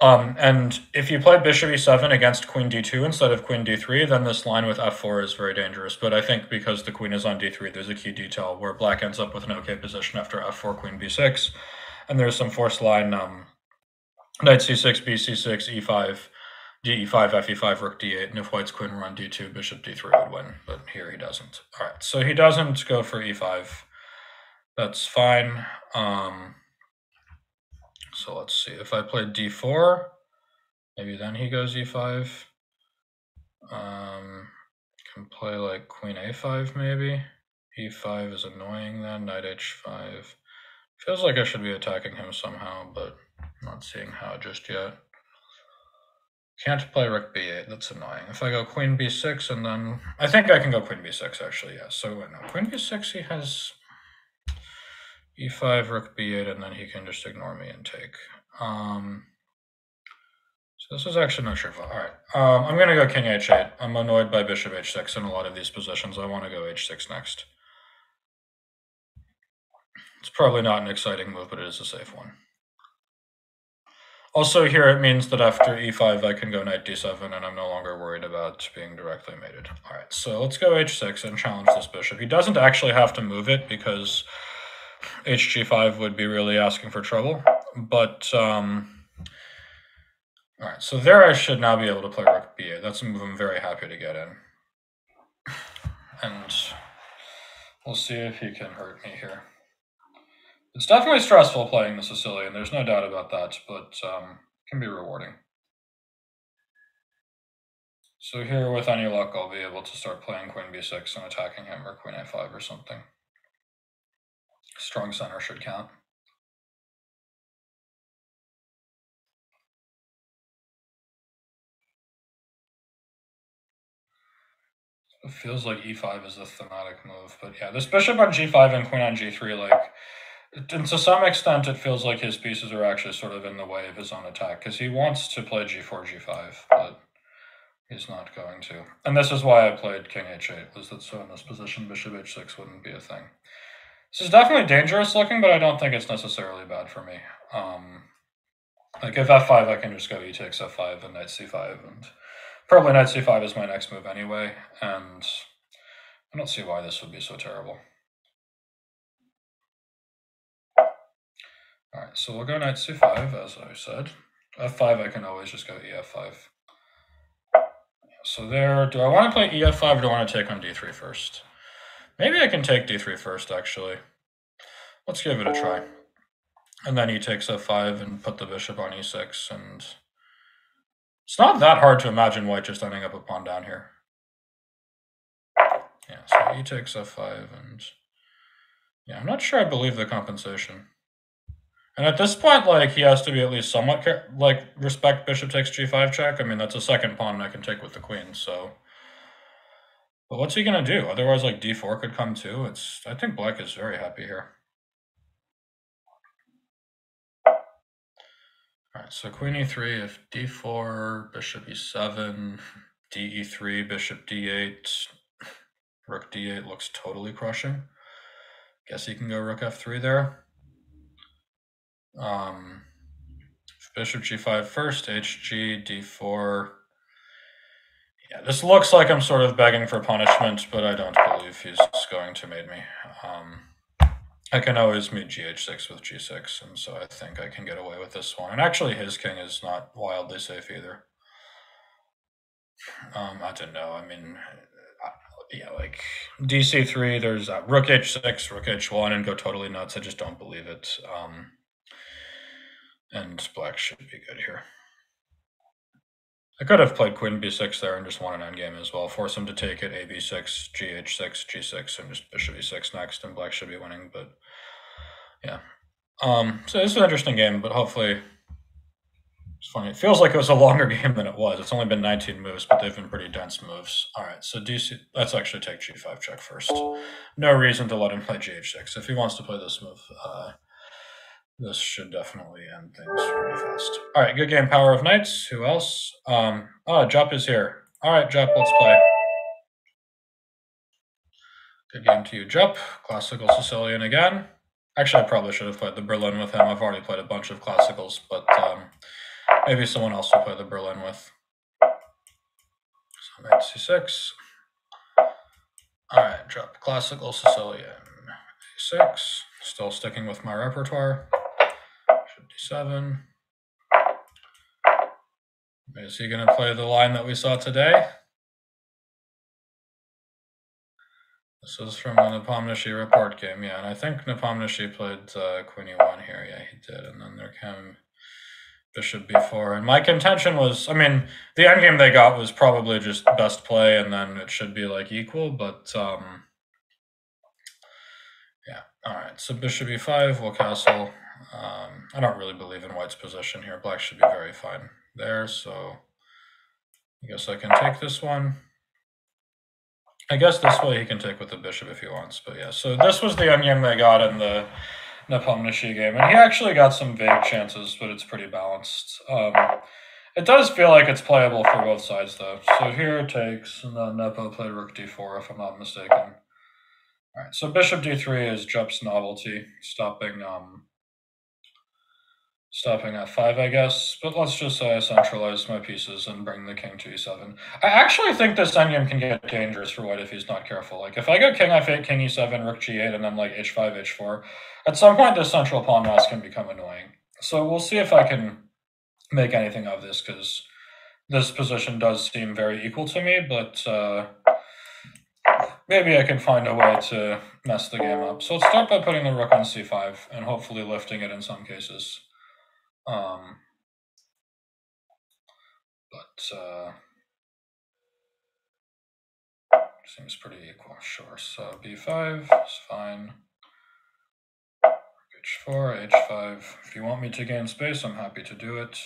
Um, and if you play bishop e seven against queen d two instead of queen d three, then this line with f four is very dangerous. But I think because the queen is on d three, there's a key detail where black ends up with an okay position after f four, queen b six. And there's some forced line, um, knight c six, b c six, e five, d e five, f e five, rook d eight. And if white's queen were on d two, bishop d three would win. But here he doesn't. All right, so he doesn't go for e five. That's fine. Um... So let's see, if I play d four, maybe then he goes e five. Um, can play like queen a five maybe. e five is annoying then, knight h five. Feels like I should be attacking him somehow, but not seeing how just yet. Can't play rook b eight, that's annoying. If I go queen b six and then, I think I can go queen b six actually, yeah. So wait, no, queen b six he has... e five, rook b eight, and then he can just ignore me and take. Um, so this is actually not cheerful. All right, um, I'm going to go king h eight. I'm annoyed by bishop h six in a lot of these positions. I want to go h six next. It's probably not an exciting move, but it is a safe one. Also here it means that after e five I can go knight d seven, and I'm no longer worried about being directly mated. All right, so let's go h six and challenge this bishop. He doesn't actually have to move it because... h g five would be really asking for trouble, but um, All right, so there I should now be able to play rook b eight. That's a move I'm very happy to get in. And we'll see if he can hurt me here. It's definitely stressful playing the Sicilian. There's no doubt about that, but um, it can be rewarding. So here, with any luck, I'll be able to start playing queen b six and attacking him, or queen a five or something. Strong center should count. It feels like e five is the thematic move, but yeah, this bishop on g five and queen on g three, like, and to some extent it feels like his pieces are actually sort of in the way of his own attack, because he wants to play g four, g five, but he's not going to. And this is why I played king h eight, was that so in this position bishop h six wouldn't be a thing. This is definitely dangerous looking, but I don't think it's necessarily bad for me. Um, like, if f five, I can just go e takes f five and knight c five, and probably knight c five is my next move anyway, and I don't see why this would be so terrible. Alright, so we'll go knight c five, as I said. f five, I can always just go e f five. So there, do I want to play e f five, or do I want to take on d three first? Maybe I can take d three first, actually. Let's give it a try. And then e takes f five and put the bishop on e six, and it's not that hard to imagine white just ending up a pawn down here. Yeah, so e takes f five, and yeah, I'm not sure I believe the compensation. And at this point, like, he has to be at least somewhat care like respect bishop takes g five check. I mean, that's a second pawn I can take with the queen, so. But what's he gonna do? Otherwise, like, d four could come too. It's, I think black is very happy here. Alright, so queen e three, if d four, bishop e seven, d e three, bishop d eight, rook d eight looks totally crushing. Guess he can go rook f three there. Um, bishop g five first, hg, d four. Yeah, this looks like I'm sort of begging for punishment, but I don't believe he's going to mate me. Um, I can always meet g h six with g six, and so I think I can get away with this one. And actually, his king is not wildly safe either. Um, I don't know. I mean, yeah, like d c three, there's uh, rook h six, rook h one, and go totally nuts. I just don't believe it. Um, And black should be good here. I could have played queen b six there and just won an endgame as well. Force him to take it, a b six, g h six, g six, and just bishop e six next, and black should be winning, but yeah. Um, so this is an interesting game, but hopefully it's funny. It feels like it was a longer game than it was. It's only been nineteen moves, but they've been pretty dense moves. All right, so d c, let's actually take g five check first. No reason to let him play g h six. If he wants to play this move, uh, this should definitely end things pretty fast. All right, good game, Power of Knights. Who else? Um, oh, Jupp is here. All right, Jupp, let's play. Good game to you, Jupp. Classical Sicilian again. Actually, I probably should have played the Berlin with him. I've already played a bunch of classicals, but um, maybe someone else will play the Berlin with. So knight c six. All right, Jupp, classical Sicilian. a six. Still sticking with my repertoire. d seven. Is he going to play the line that we saw today? This is from the Nepomniachtchi Report game, yeah, and I think Nepomniachtchi played uh, queen e one here, yeah, he did, and then there came bishop b four, and my contention was, I mean, the endgame they got was probably just best play, and then it should be, like, equal, but, um... All right, so bishop e five, we'll castle. Um, I don't really believe in white's position here. Black should be very fine there, so I guess I can take this one. I guess this way he can take with the bishop if he wants, but yeah. So this was the endgame they got in the Nepomniachtchi game, and he actually got some vague chances, but it's pretty balanced. Um, it does feel like it's playable for both sides, though. So here it takes, and then Nepo played rook d four, if I'm not mistaken. All right, so bishop d three is Jupp's novelty, stopping um, stopping f five, I guess. But let's just say I centralize my pieces and bring the king to e seven. I actually think this endgame can get dangerous for white if he's not careful. Like, if I go king f eight, king e seven, rook g eight, and then, like, h five, h four, at some point this central pawn mass can become annoying. So we'll see if I can make anything of this, because this position does seem very equal to me, but uh, maybe I can find a way to mess the game up. So let's start by putting the rook on c five and hopefully lifting it in some cases. Um, but uh, seems pretty equal, sure. So b five is fine. h four, h five. If you want me to gain space, I'm happy to do it.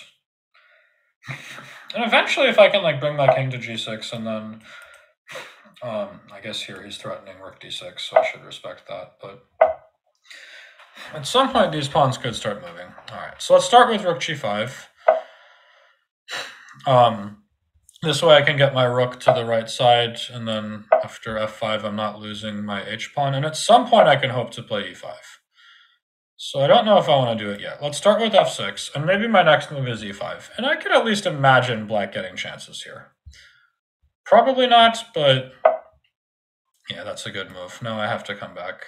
And eventually, if I can like bring my king to g six, and then um, I guess here he's threatening rook d six, so I should respect that. But at some point, these pawns could start moving. All right, so let's start with rook g five. Um, this way, I can get my rook to the right side, and then after f five, I'm not losing my h pawn. And at some point, I can hope to play e five. So I don't know if I want to do it yet. Let's start with f six, and maybe my next move is e five. And I could at least imagine black getting chances here. Probably not, but yeah, that's a good move. Now I have to come back.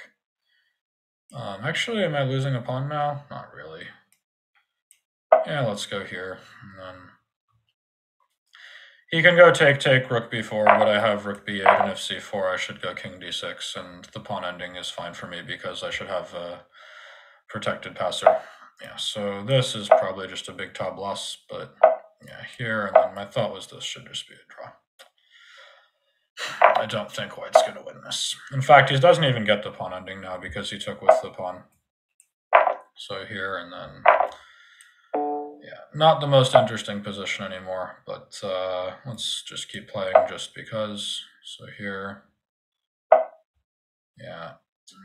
Um, actually, am I losing a pawn now? Not really. Yeah, let's go here. And then he can go take, take, rook b four, but I have rook b eight, and if c four, I should go king d six, and the pawn ending is fine for me because I should have a protected passer. Yeah, so this is probably just a big tab loss, but yeah, here, and then my thought was this should just be a draw. I don't think white's going to win this. In fact, he doesn't even get the pawn ending now because he took with the pawn. So here, and then, yeah, not the most interesting position anymore, but uh, let's just keep playing just because. So here, yeah,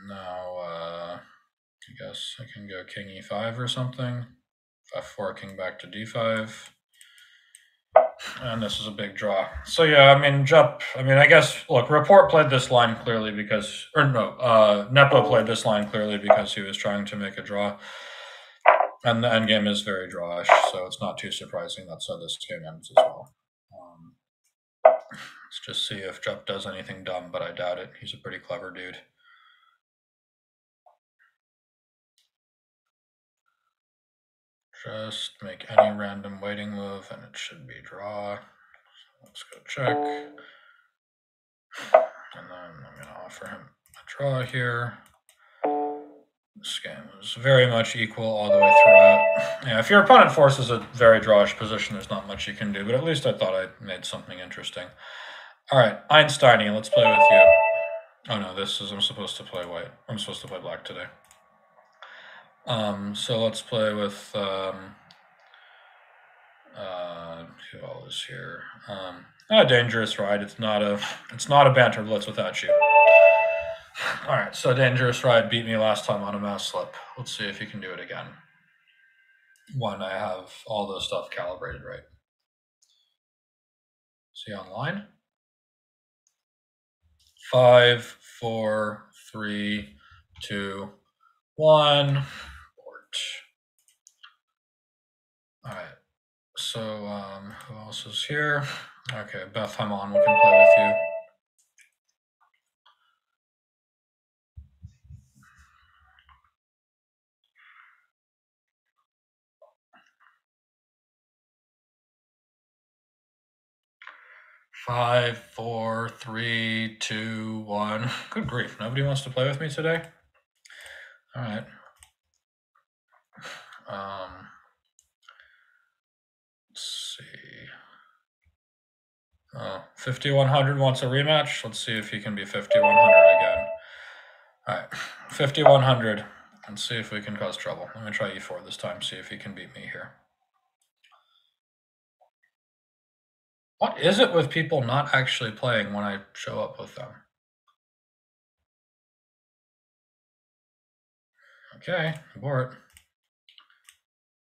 now, uh, I guess I can go king e five or something. f four, king back to d five. And this is a big draw. So yeah, I mean, Jupp, I mean, I guess, look, Report played this line clearly because, or no, uh, Nepo played this line clearly because he was trying to make a draw. And the endgame is very drawish, so it's not too surprising that's how this game ends as well. Um, let's just see if Jupp does anything dumb, but I doubt it. He's a pretty clever dude. Just make any random waiting move, and it should be draw. Let's go check. And then I'm going to offer him a draw here. This game is very much equal all the way throughout. Yeah, if your opponent forces a very drawish position, there's not much you can do, but at least I thought I made something interesting. All right, Einsteiny, let's play with you. Oh no, this is, I'm supposed to play white. I'm supposed to play black today. Um, so let's play with, um, uh, who all is here? Um, a dangerous ride. It's not a, it's not a banter blitz without you. All right. So dangerous ride beat me last time on a mouse slip. Let's see if he can do it again. When I have all the stuff calibrated right. See online. Five, four, three, two, one. Port. All right. So um, who else is here? Okay, Beth, I'm on. We can play with you. Five, four, three, two, one. Good grief! Nobody wants to play with me today. All right. Um, let's see. Oh, fifty-one hundred wants a rematch. Let's see if he can be fifty-one hundred again. All right, fifty-one hundred. Let's see if we can cause trouble. Let me try e four this time, see if he can beat me here. What is it with people not actually playing when I show up with them? Okay, abort.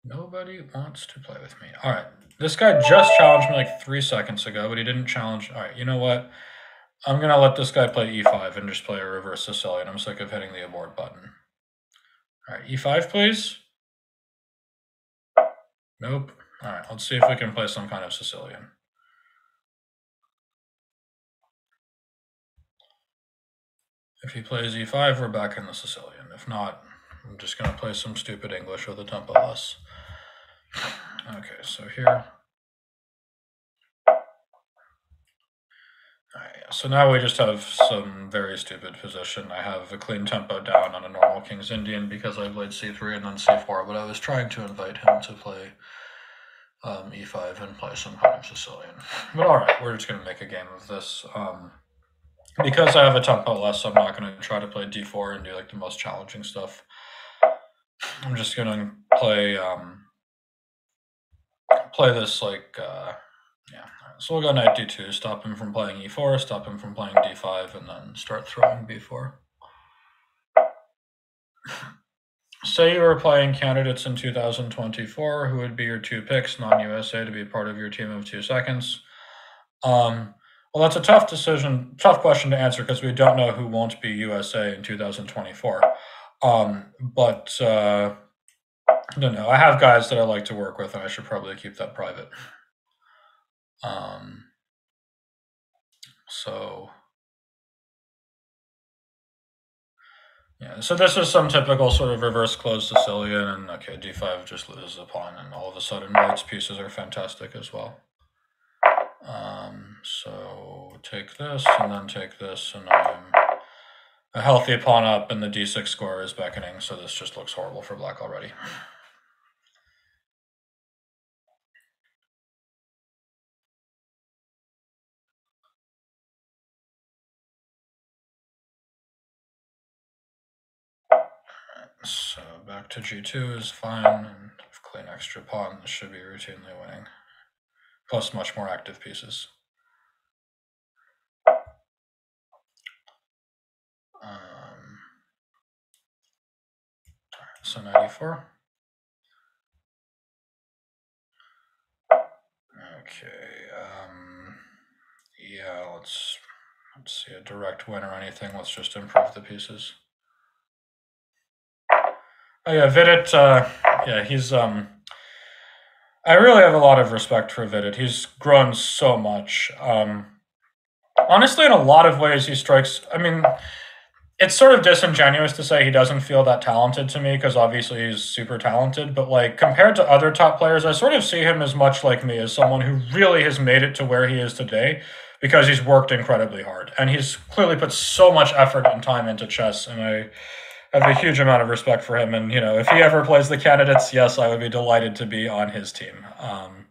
Nobody wants to play with me. All right, this guy just challenged me like three seconds ago, but he didn't challenge. All right, you know what? I'm going to let this guy play e five and just play a reverse Sicilian. I'm sick of hitting the abort button. All right, e five, please. Nope. All right, let's see if we can play some kind of Sicilian. If he plays e five, we're back in the Sicilian. If not, I'm just going to play some stupid English with a tempo less. Okay, so here. Alright, so now we just have some very stupid position. I have a clean tempo down on a normal King's Indian because I played c three and then c four, but I was trying to invite him to play um, e five and play some kind of Sicilian. But alright, we're just going to make a game of this. Um, because I have a tempo less, I'm not going to try to play d four and do like the most challenging stuff. I'm just going to play... Um, play this like uh yeah, so we'll go knight d two, stop him from playing e four, stop him from playing d five, and then start throwing b four. Say you were playing candidates in two thousand twenty-four, who would be your two picks non-U S A to be part of your team of two seconds? Um well, that's a tough decision, tough question to answer, because we don't know who won't be U S A in two thousand twenty-four. Um but uh I don't know. I have guys that I like to work with, and I should probably keep that private. Um, so, yeah. So this is some typical sort of reverse closed Sicilian, and okay, d five just loses a pawn, and all of a sudden white's pieces are fantastic as well. Um, so take this, and then take this, and I'm a healthy pawn up, and the d six square is beckoning, so this just looks horrible for black already. So back to g two is fine, and if clean extra pawn, this should be routinely winning. Plus much more active pieces. Um, so ninety-four. Okay, um, yeah, let's, let's see a direct win or anything. Let's just improve the pieces. Oh yeah, Vidit, uh, yeah, he's, um, I really have a lot of respect for Vidit. He's grown so much. Um, honestly, in a lot of ways, he strikes, I mean, it's sort of disingenuous to say he doesn't feel that talented to me, because obviously he's super talented, but like compared to other top players, I sort of see him as much like me, as someone who really has made it to where he is today because he's worked incredibly hard, and he's clearly put so much effort and time into chess, and I have a huge amount of respect for him. And you know, if he ever plays the candidates, yes, I would be delighted to be on his team. Um,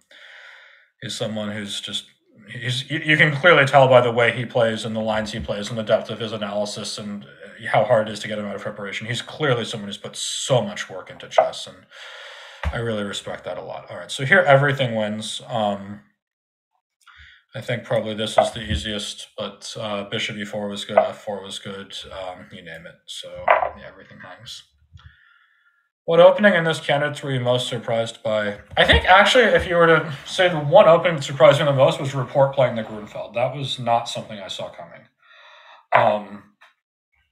he's someone who's just He's, you can clearly tell by the way he plays and the lines he plays and the depth of his analysis and how hard it is to get him out of preparation. He's clearly someone who's put so much work into chess, and I really respect that a lot. All right, so here everything wins. Um, I think probably this is the easiest, but uh, bishop e four was good, f four was good, um, you name it. So yeah, everything hangs. What opening in this candidates were you most surprised by? I think actually, if you were to say the one opening that surprised me the most was Report playing the Grünfeld. That was not something I saw coming. Um,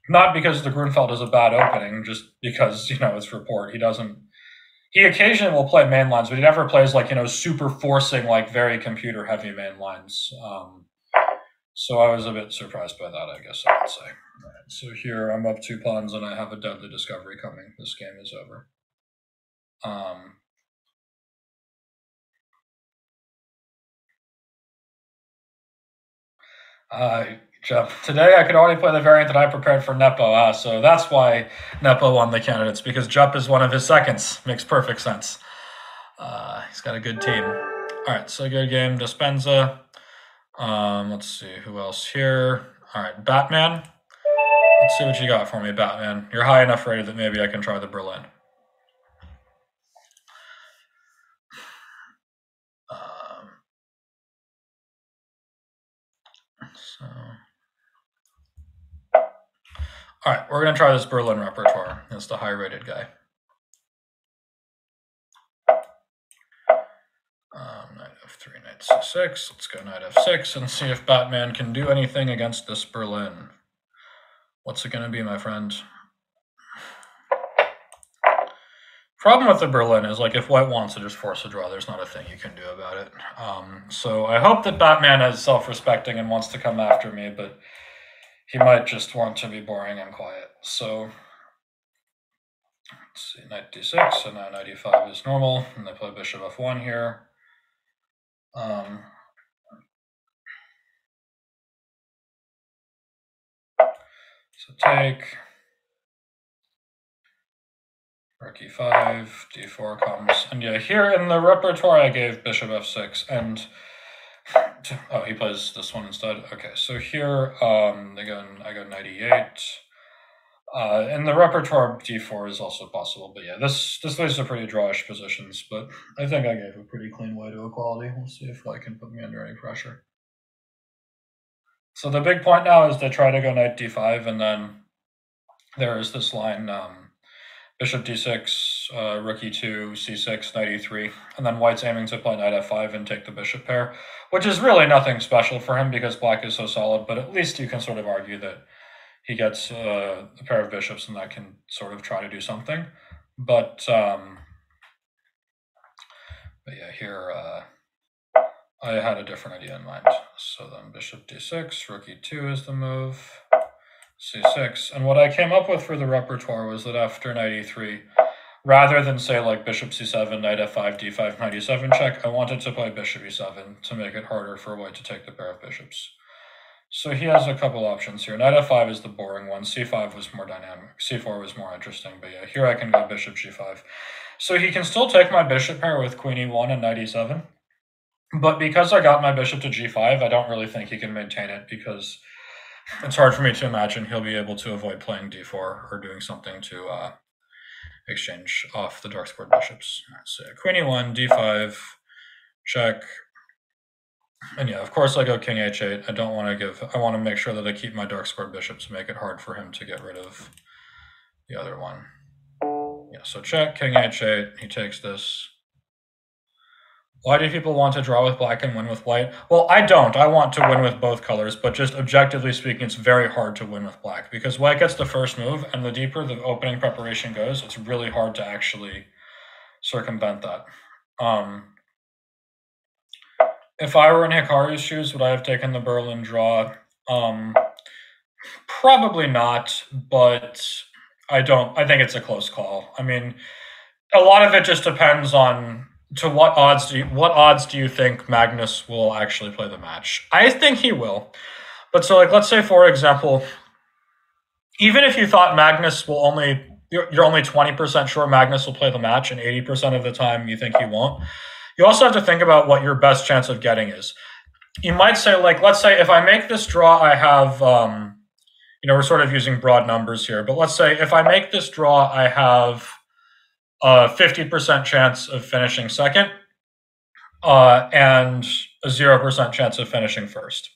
not because the Grünfeld is a bad opening, just because, you know, it's Report. He doesn't, he occasionally will play main lines, but he never plays like, you know, super forcing, like very computer heavy main lines. Um, so I was a bit surprised by that, I guess I would say. So here I'm up two pawns and I have a deadly discovery coming. This game is over. Um, uh, Jeff, today I could already play the variant that I prepared for Nepo. Ah, so that's why Nepo won the candidates, because Jupp is one of his seconds. Makes perfect sense. Uh, he's got a good team. All right, so good game, Dispenza. Um, let's see who else here. All right, Batman. Let's see what you got for me, Batman. You're high enough rated that maybe I can try the Berlin. Um, so, all right, we're gonna try this Berlin repertoire. That's the high-rated guy. Um, knight f three, knight c six. Let's go knight f six and see if Batman can do anything against this Berlin. What's it going to be, my friend? Problem with the Berlin is, like, if white wants to just force a draw, there's not a thing you can do about it. Um, so I hope that Batman is self-respecting and wants to come after me, but he might just want to be boring and quiet. So Let's see, knight d six, so now knight e five is normal, and they play bishop f one here. Um, so take, rook e five, d four comes, and yeah, here in the repertoire I gave bishop f six, and oh, he plays this one instead. Okay, so here um, they go, I go knight e eight. Uh, and the repertoire d four is also possible, but yeah, this this leads to pretty drawish positions, but I think I gave a pretty clean way to equality. We'll see if that can put me under any pressure. So the big point now is they try to go knight d five, and then there is this line, um, bishop d six, uh, rook e two, c six, knight e three, and then white's aiming to play knight f five and take the bishop pair, which is really nothing special for him because black is so solid, but at least you can sort of argue that he gets uh, a pair of bishops, and that can sort of try to do something. But, um, but yeah, here uh, I had a different idea in mind. So then bishop d six, rook e two is the move, c six. And what I came up with for the repertoire was that after knight e three, rather than say like bishop c seven, knight f five, d five, knight e seven check, I wanted to play bishop e seven to make it harder for white to take the pair of bishops. So he has a couple options here. Knight f five is the boring one. c five was more dynamic. c four was more interesting. But yeah, here I can go bishop g five. So he can still take my bishop pair with queen e one and knight e seven. But because I got my bishop to g five, I don't really think he can maintain it because it's hard for me to imagine he'll be able to avoid playing d four or doing something to uh, exchange off the dark squared bishops. So queen e one, d five, check. And yeah, of course I go king h eight. I don't want to give, I want to make sure that I keep my dark squared bishop to make it hard for him to get rid of the other one. Yeah, so check, king h eight, he takes this. Why do people want to draw with black and win with white? Well, I don't. I want to win with both colors, but just objectively speaking, it's very hard to win with black because white gets the first move, and the deeper the opening preparation goes, it's really hard to actually circumvent that. Um... If I were in Hikaru's shoes, would I have taken the Berlin draw? Um, probably not, but I don't. I think it's a close call. I mean, a lot of it just depends on to what odds do you, what odds do you think Magnus will actually play the match? I think he will, but so like let's say for example, even if you thought Magnus will only you're, you're only twenty percent sure Magnus will play the match, and eighty percent of the time you think he won't. You also have to think about what your best chance of getting is. You might say, like, let's say if I make this draw, I have, um, you know, we're sort of using broad numbers here, but let's say if I make this draw, I have a fifty percent chance of finishing second uh, and a zero percent chance of finishing first.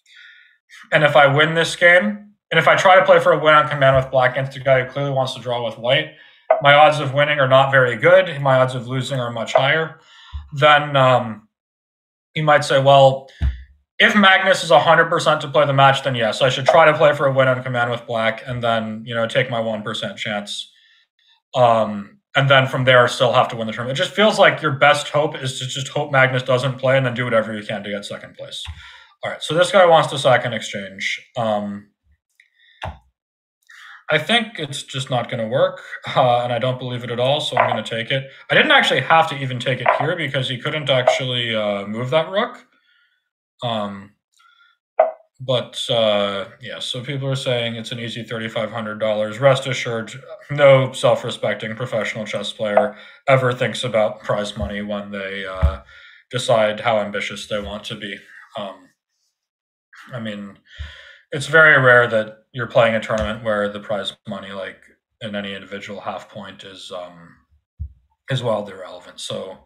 And if I win this game, and if I try to play for a win on command with black against a guy who clearly wants to draw with white, my odds of winning are not very good. My odds of losing are much higher. Then um, you might say, well, if Magnus is one hundred percent to play the match, then yes, I should try to play for a win on command with black and then, you know, take my one percent chance. Um, and then from there, still have to win the tournament. It just feels like your best hope is to just hope Magnus doesn't play and then do whatever you can to get second place. All right, so this guy wants to sack an exchange. Um, I think it's just not going to work, uh, and I don't believe it at all, so I'm going to take it. I didn't actually have to even take it here because he couldn't actually uh, move that rook. Um, but, uh, yeah, so people are saying it's an easy three thousand five hundred dollars. Rest assured, no self-respecting professional chess player ever thinks about prize money when they uh, decide how ambitious they want to be. Um, I mean, it's very rare that you're playing a tournament where the prize money, like in any individual half point, is um, is wildly relevant. So,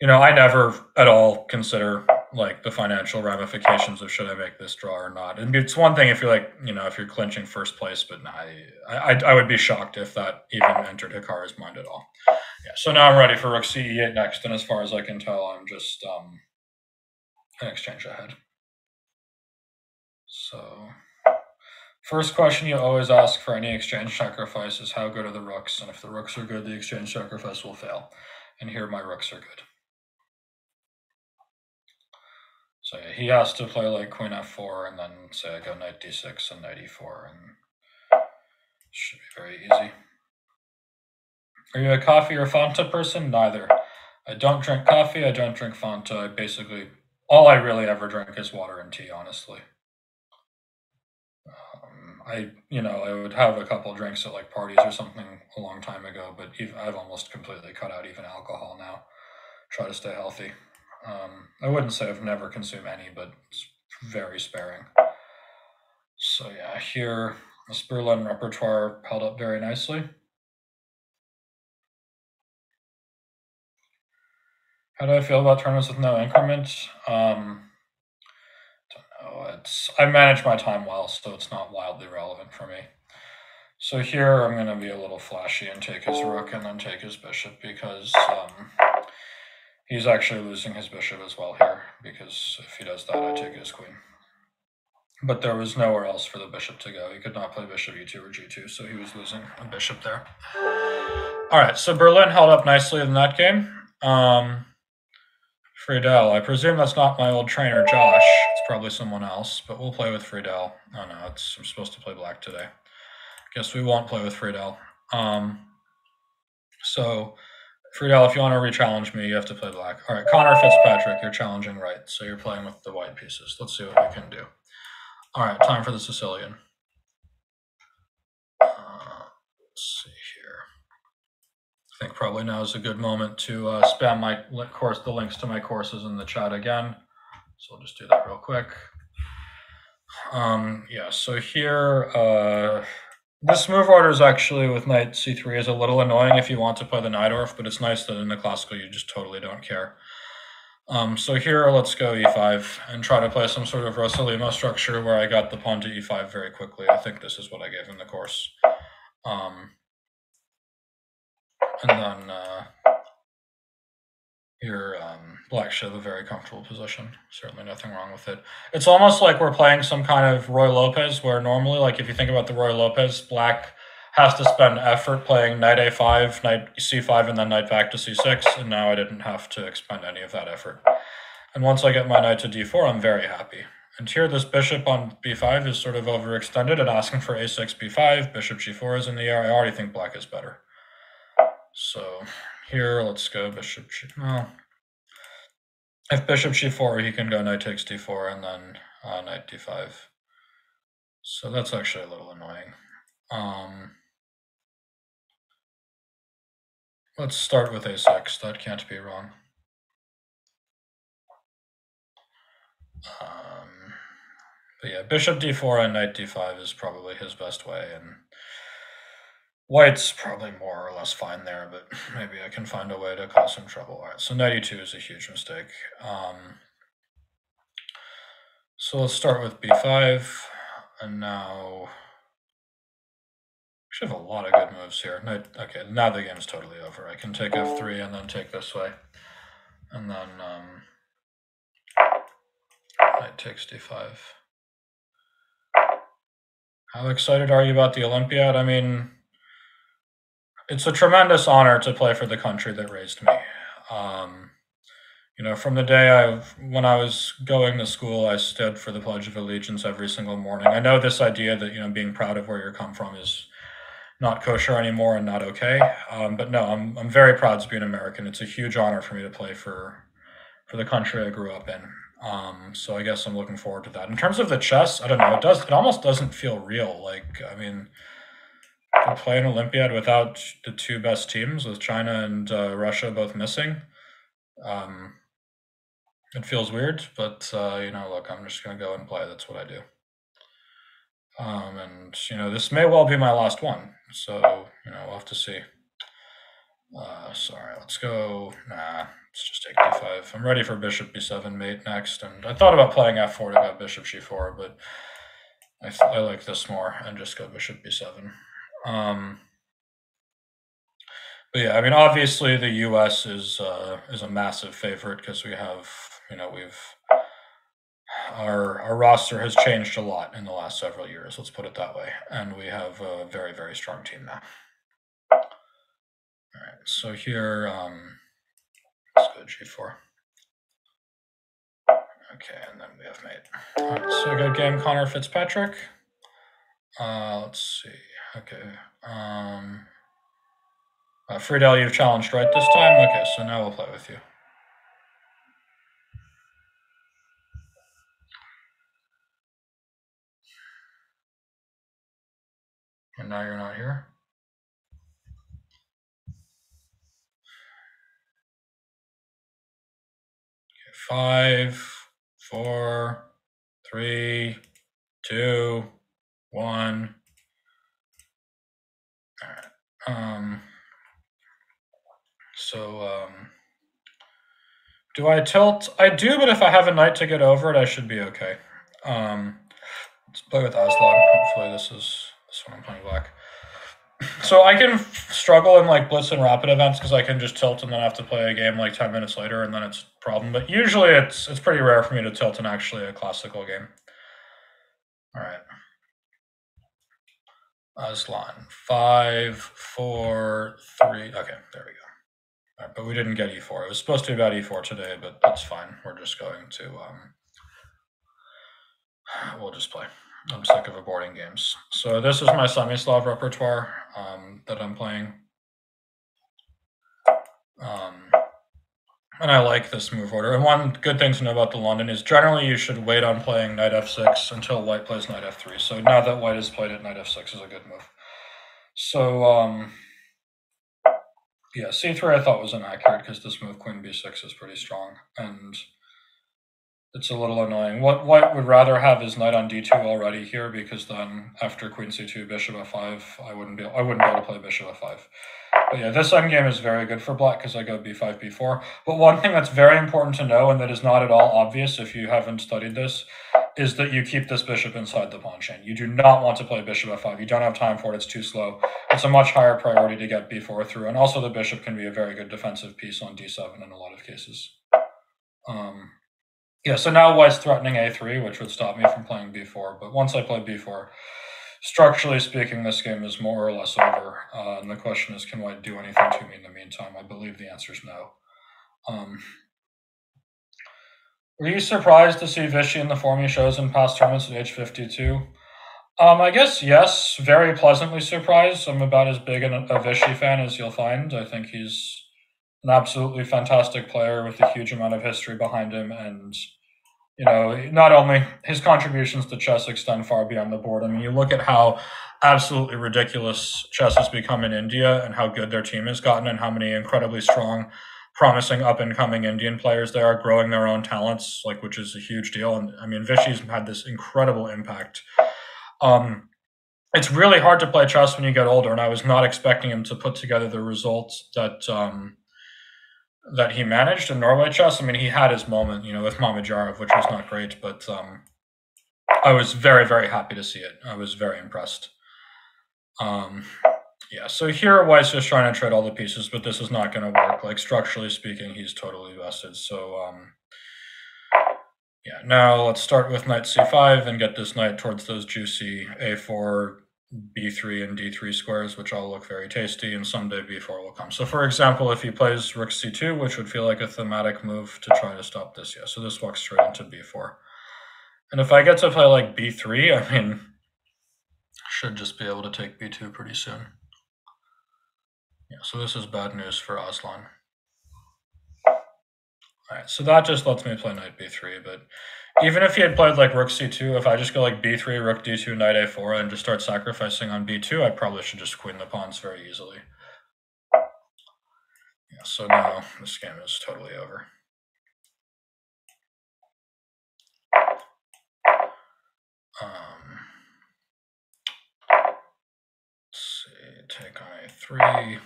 you know, I never at all consider like the financial ramifications of should I make this draw or not. And it's one thing if you're like, you know, if you're clinching first place, but nah, I, I I would be shocked if that even entered Hikaru's mind at all. Yeah. So now I'm ready for rook c e eight next, and as far as I can tell, I'm just um, an exchange ahead. So. First question you always ask for any exchange sacrifice is how good are the rooks, and if the rooks are good, the exchange sacrifice will fail. And here my rooks are good. So yeah, he has to play like queen f four, and then say I go knight d six and knight e four, and it should be very easy. Are you a coffee or Fanta person? Neither. I don't drink coffee. I don't drink Fanta. I basically, all I really ever drink is water and tea, honestly. Um, I, you know, I would have a couple drinks at like parties or something a long time ago, but even, I've almost completely cut out even alcohol now. Try to stay healthy. Um, I wouldn't say I've never consumed any, but it's very sparing. So yeah, here, the Sperlin repertoire held up very nicely. How do I feel about tournaments with no increments? Um, don't know. It's, I manage my time well, so it's not wildly relevant for me. So here I'm going to be a little flashy and take his rook and then take his bishop because um, he's actually losing his bishop as well here, because if he does that, I take his queen. But there was nowhere else for the bishop to go. He could not play bishop e two or g two, so he was losing a bishop there. All right, so Berlin held up nicely in that game. Um, Friedel, I presume that's not my old trainer, Josh. It's probably someone else, but we'll play with Friedel. Oh no, it's, I'm supposed to play black today. Guess we won't play with Friedel. Um, so, Friedel, if you want to re-challenge me, you have to play black. All right, Connor Fitzpatrick, you're challenging right, so you're playing with the white pieces. Let's see what we can do. All right, time for the Sicilian. Uh, let's see. I think probably now is a good moment to uh, spam my course, the links to my courses in the chat again. So I'll just do that real quick. Um, yeah, so here, uh, this move order is actually with knight c three is a little annoying if you want to play the Najdorf, but it's nice that in the classical you just totally don't care. Um, so here, let's go e five and try to play some sort of Rosalimo structure where I got the pawn to e five very quickly. I think this is what I gave in the course. Um, And then uh, your um, black should have a very comfortable position. Certainly nothing wrong with it. It's almost like we're playing some kind of Roy Lopez, where normally, like if you think about the Roy Lopez, black has to spend effort playing knight a five, knight c five, and then knight back to c six, and now I didn't have to expend any of that effort. And once I get my knight to d four, I'm very happy. And here this bishop on b five is sort of overextended and asking for a six, b five, bishop g four is in the air. I already think black is better. So here, let's go bishop g. Well, if bishop g four, he can go knight takes d four and then uh, knight d five. So that's actually a little annoying. Um, let's start with a six. That can't be wrong. Um, but yeah, bishop d four and knight d five is probably his best way, and white's probably more or less fine there, but maybe I can find a way to cause some trouble. All right, so knight e two is a huge mistake. Um, so let's start with b five, and now we should have a lot of good moves here. Knight, okay, now the game's totally over. I can take f three and then take this way, and then um, knight takes d five. How excited are you about the Olympiad? I mean, it's a tremendous honor to play for the country that raised me. Um, you know, from the day I, when I was going to school, I stood for the Pledge of Allegiance every single morning. I know this idea that, you know, being proud of where you come from is not kosher anymore and not okay. Um, but no, I'm, I'm very proud to be an American. It's a huge honor for me to play for, for the country I grew up in. Um, so I guess I'm looking forward to that. In terms of the chess, I don't know, it does, it almost doesn't feel real. Like, I mean, to play an Olympiad without the two best teams, with China and uh, Russia both missing, um, it feels weird. But uh, you know, look, I'm just gonna go and play. That's what I do. Um, and you know, this may well be my last one. So you know, we'll have to see. Uh, sorry, let's go. Nah, let's just take d five. I'm ready for bishop b seven mate next, and I thought about playing f four to go bishop g four, but I I like this more and just go bishop b seven. Um, but yeah, I mean, obviously the U S is, uh, is a massive favorite because we have, you know, we've, our, our roster has changed a lot in the last several years, let's put it that way. And we have a very, very strong team now. All right. So here, um, let's go g four. Okay. And then we have mate. All right, so good game, Connor Fitzpatrick. Uh, let's see. Okay. Um, Uh, Friedel, you've challenged, right, this time? Okay, so now we'll play with you. And now you're not here. Okay, five, four, three, two, one. All right. Um, so, um, do I tilt? I do, but if I have a knight to get over it, I should be okay. Um, let's play with Aslan. Hopefully this is... This one I'm playing black. So I can struggle in like blitz and rapid events because I can just tilt and then have to play a game like ten minutes later and then it's a problem. But usually it's it's pretty rare for me to tilt in actually a classical game. All right. Aslan. Five, four, three. Okay, there we go. All right, but we didn't get e four. It was supposed to be about e four today, but that's fine. We're just going to... Um, we'll just play. I'm sick of aborting games. So this is my Semi-Slav repertoire um, that I'm playing. Um, and I like this move order. And one good thing to know about the London is generally you should wait on playing knight f six until white plays knight f three. So now that white has played it, knight f six is a good move. So, um, yeah, c three I thought was inaccurate because this move, queen b six, is pretty strong. And... It's a little annoying. What white would rather have is knight on d two already here, because then after queen c two, bishop f five, I wouldn't be I wouldn't be able to play bishop f five. But yeah, this endgame is very good for black because I go b five, b four. But one thing that's very important to know, and that is not at all obvious if you haven't studied this, is that you keep this bishop inside the pawn chain. You do not want to play bishop f five. You don't have time for it. It's too slow. It's a much higher priority to get b four through, and also the bishop can be a very good defensive piece on d seven in a lot of cases. Um. Yeah, so now white's threatening a three, which would stop me from playing b four. But once I play b four, structurally speaking, this game is more or less over. Uh, and the question is, can white do anything to me in the meantime? I believe the answer is no. Um, were you surprised to see Vishy in the form he shows in past tournaments at age fifty-two? Um, I guess yes, very pleasantly surprised. I'm about as big an, a Vishy fan as you'll find. I think he's... an absolutely fantastic player with a huge amount of history behind him. And, you know, not only his contributions to chess extend far beyond the board. I mean, you look at how absolutely ridiculous chess has become in India and how good their team has gotten and how many incredibly strong, promising up-and-coming Indian players there are growing their own talents, like, which is a huge deal. And, I mean, Vishy's had this incredible impact. Um, it's really hard to play chess when you get older, and I was not expecting him to put together the results that... Um, that he managed in Norway chess. I mean, he had his moment, you know, with Mamajarov, which was not great, but um, I was very, very happy to see it. I was very impressed. Um, yeah, so here White's just trying to trade all the pieces, but this is not going to work. Like, structurally speaking, he's totally vested. So, um, yeah, now let's start with knight c five and get this knight towards those juicy a four, b three and d three squares, which all look very tasty, and someday b four will come. So for example, if he plays rook c two, which would feel like a thematic move to try to stop this, yeah, so this walks straight into b four. And if I get to play like b three, I mean, should just be able to take b two pretty soon. Yeah, so this is bad news for Aslan. All right, so that just lets me play knight b three, but even if he had played like rook c two, if I just go like b three, rook d two, knight a four, and just start sacrificing on b two, I probably should just queen the pawns very easily. Yeah, so now this game is totally over. Um, let's see, take on a three. Yeah.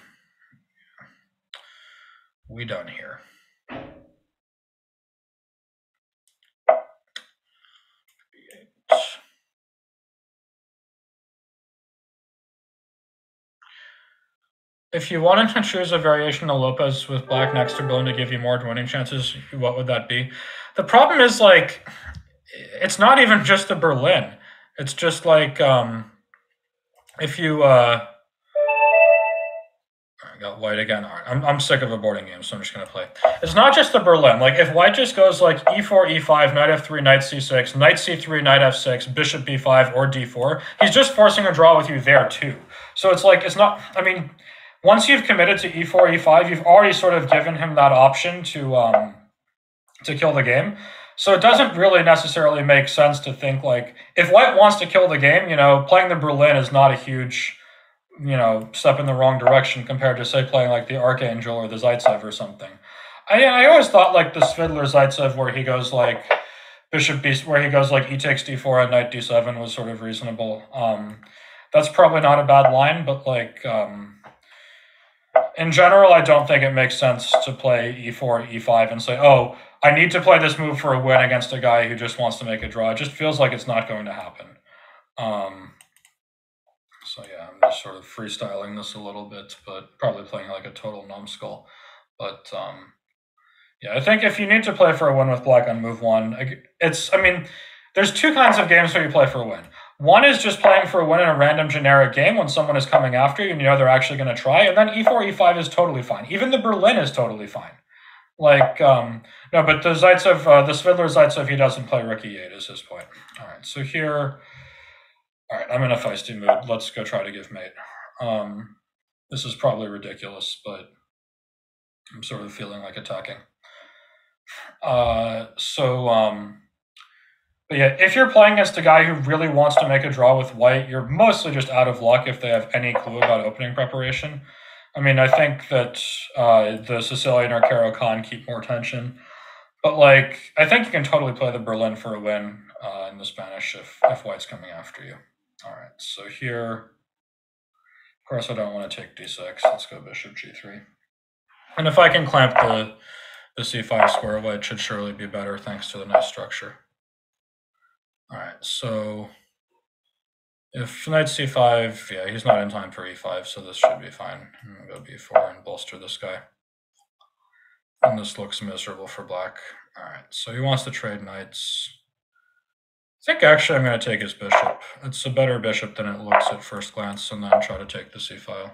We done here. If you wanted to choose a variation of Lopez with black next to Berlin to give you more winning chances, what would that be? The problem is, like, it's not even just the Berlin. It's just like, um, if you, uh, I got white again. All right, I'm, I'm sick of aborting games, so I'm just going to play. It's not just the Berlin. Like, if white just goes like e four, e five, knight f three, knight c six, knight c three, knight f six, bishop b five, or d four, he's just forcing a draw with you there too. So it's like, it's not, I mean... once you've committed to e four, e five, you've already sort of given him that option to um, to kill the game. So it doesn't really necessarily make sense to think, like, if white wants to kill the game, you know, playing the Berlin is not a huge, you know, step in the wrong direction compared to, say, playing, like, the Archangel or the Zaitsev or something. I, I always thought, like, the Svidler Zaitsev where he goes, like, bishop b, where he goes, like, e takes d four and knight d seven was sort of reasonable. Um, that's probably not a bad line, but, like, um, in general, I don't think it makes sense to play e four, e five and say, oh, I need to play this move for a win against a guy who just wants to make a draw. It just feels like it's not going to happen. Um, so yeah, I'm just sort of freestyling this a little bit, but probably playing like a total numbskull. But um, yeah, I think if you need to play for a win with black on move one, it's, I mean, there's two kinds of games where you play for a win. One is just playing for a win in a random generic game when someone is coming after you and you know they're actually going to try. And then e four, e five is totally fine. Even the Berlin is totally fine. Like, um, no, but the Zaitsev, uh, the Svidler Zaitsev, he doesn't play rook e eight is his point. All right, so here, all right, I'm in a feisty mood. Let's go try to give mate. Um, this is probably ridiculous, but I'm sort of feeling like attacking. Uh, so, um, but yeah, if you're playing against a guy who really wants to make a draw with white, you're mostly just out of luck if they have any clue about opening preparation. I mean, I think that uh, the Sicilian or Caro Khan keep more tension. But, like, I think you can totally play the Berlin for a win uh, in the Spanish if, if white's coming after you. All right, so here, of course, I don't want to take d six. Let's go bishop g three. And if I can clamp the, the c five square, white should surely be better thanks to the nice structure. All right, so if knight c five, yeah, he's not in time for e five, so this should be fine. I'm going to go b four and bolster this guy. And this looks miserable for black. All right, so he wants to trade knights. I think actually I'm going to take his bishop. It's a better bishop than it looks at first glance, and then try to take the c file.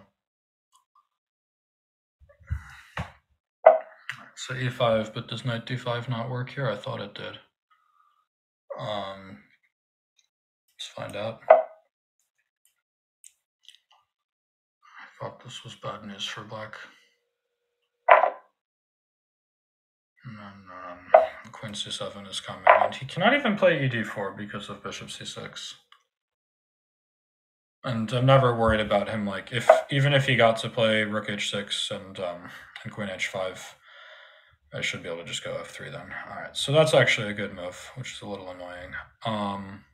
All right, so e five, but does knight d five not work here? I thought it did. Um, let's find out. I thought this was bad news for black. No, no, no. Queen c seven is coming, and he cannot even play e d four because of bishop c six. And I'm never worried about him. Like, if even if he got to play rook h six and um and queen h five, I should be able to just go f three then. All right, so that's actually a good move, which is a little annoying. Um,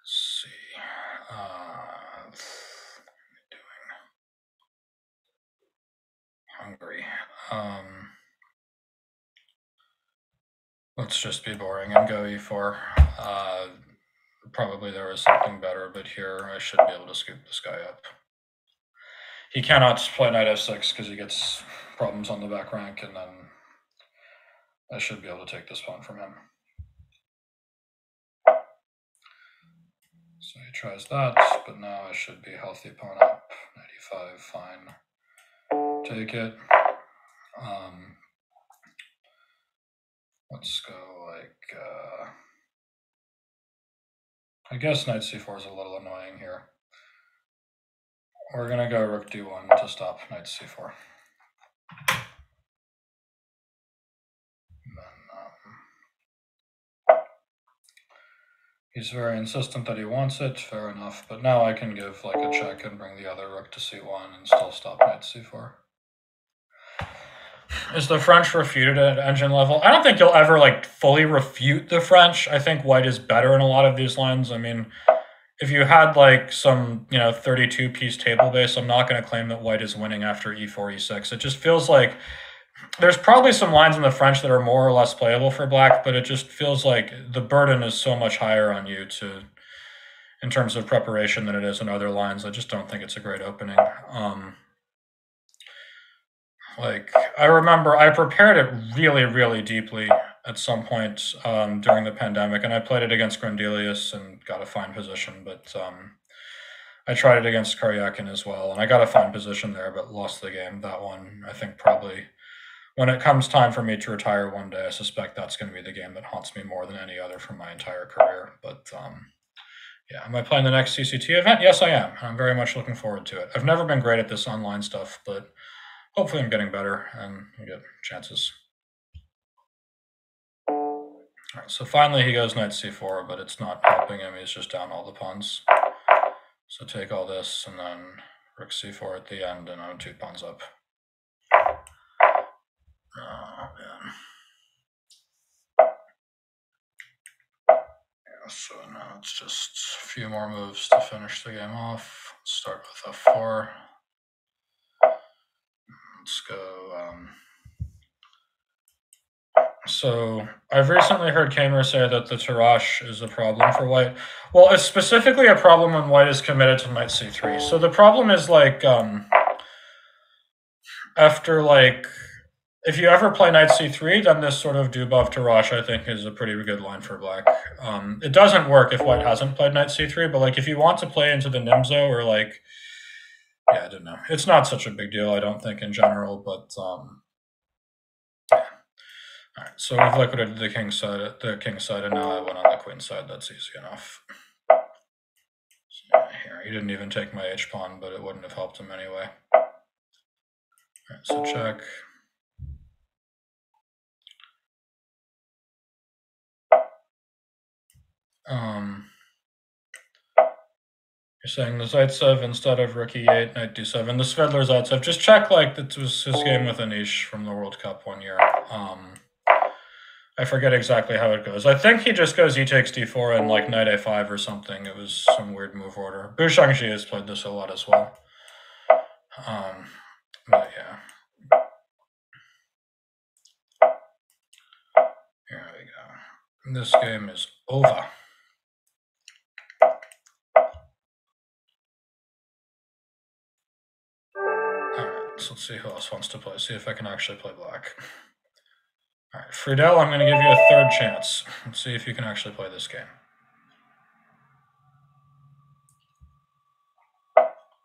let's see. Uh, Hungry. Um, let's just be boring and go e four. Uh, probably there was something better, but here I should be able to scoop this guy up. He cannot play knight f six because he gets problems on the back rank, and then I should be able to take this pawn from him. So he tries that, but now I should be healthy pawn up. Knight e five, fine. Take it. Um, let's go like, uh, I guess knight c four is a little annoying here. We're gonna go rook d one to stop knight c four. And then, um, he's very insistent that he wants it, fair enough, but now I can give like a check and bring the other rook to c one and still stop knight c four. Is the French refuted at engine level? I don't think you'll ever like fully refute the French. I think white is better in a lot of these lines. I mean, if you had like some, you know, thirty-two piece table base, I'm not going to claim that white is winning after e four, e six. It just feels like there's probably some lines in the French that are more or less playable for black, but it just feels like the burden is so much higher on you to, in terms of preparation than it is in other lines. I just don't think it's a great opening. Um, Like, I remember I prepared it really, really deeply at some point um, during the pandemic, and I played it against Grandelius and got a fine position, but um, I tried it against Karjakin as well, and I got a fine position there, but lost the game. That one, I think probably when it comes time for me to retire one day, I suspect that's going to be the game that haunts me more than any other for my entire career, but um, Yeah, am I playing the next C C T event? Yes, I am. I'm very much looking forward to it. I've never been great at this online stuff, but hopefully I'm getting better and I get chances. All right, so finally he goes knight c four, but it's not helping him. He's just down all the pawns. So take all this and then rook c four at the end, and I'm two pawns up. Oh, man. So now it's just a few more moves to finish the game off. Let's start with f four. Let's go. Um, so I've recently heard Kamer say that the Tarash is a problem for white. Well, it's specifically a problem when white is committed to knight c three. So the problem is like um, after like. If you ever play knight c three, then this sort of Dubov Tarash, I think, is a pretty good line for black. Um, it doesn't work if white hasn't played knight c three, but like if you want to play into the Nimzo or like, yeah, I don't know. It's not such a big deal, I don't think, in general, but um, yeah. All right, so we've liquidated the king side, the king side, and now I went on the queen side. That's easy enough. So here, he didn't even take my h pawn, but it wouldn't have helped him anyway. All right, so check. Um, you're saying the Zaitsev instead of rook e eight, knight d seven, the Svedler Zaitsev. Just check, like, that was his game with Anish from the World Cup one year. Um, I forget exactly how it goes. I think he just goes e takes d four and, like, knight a five or something. It was some weird move order. Bu Shangxi has played this a lot as well. Um, but, yeah. Here we go. This game is over. So let's see who else wants to play, see if I can actually play black. All right, Friedel, I'm going to give you a third chance. Let's see if you can actually play this game.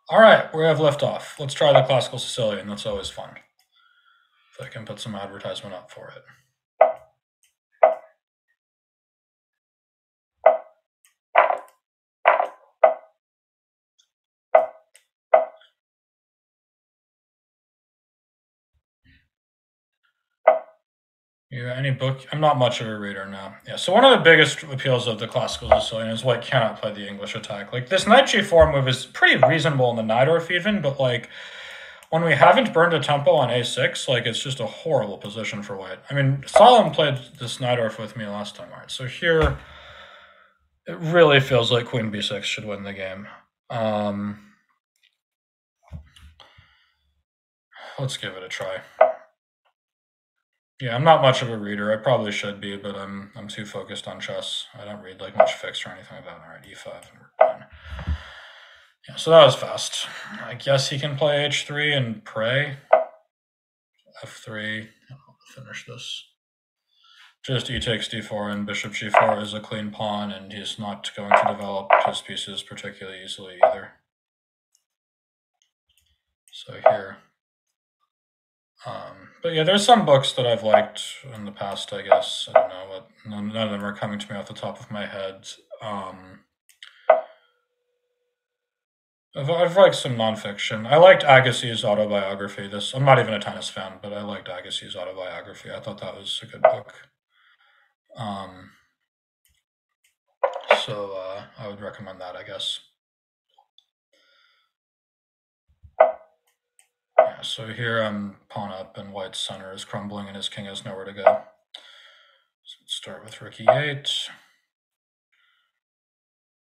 All right, we have left off. Let's try the classical Sicilian. That's always fun. If I can put some advertisement up for it. Yeah, any book. I'm not much of a reader now. Yeah, so one of the biggest appeals of the classical Sicilian is white cannot play the English attack. Like, this knight g four move is pretty reasonable in the Najdorf even, but, like, when we haven't burned a tempo on a six, like, it's just a horrible position for white. I mean, Solomon played this Najdorf with me last time, right? So here, it really feels like queen b six should win the game. Um, let's give it a try. Yeah, I'm not much of a reader. I probably should be, but I'm I'm too focused on chess. I don't read like much fixed or anything like that. All right, e five, and we're done. Yeah, so that was fast. I guess he can play h three and pray. f three. I'll finish this. Just e takes d four, and bishop g four is a clean pawn, and he's not going to develop his pieces particularly easily either. So here. Um, but yeah, there's some books that I've liked in the past, I guess. I don't know what, none of them are coming to me off the top of my head. Um, I've, I've liked some nonfiction. I liked Agassiz's autobiography. This, I'm not even a tennis fan, but I liked Agassiz's autobiography. I thought that was a good book. Um, so uh, I would recommend that, I guess. Yeah, so here I'm pawn up and white's center is crumbling and his king has nowhere to go. So let's start with rook e eight.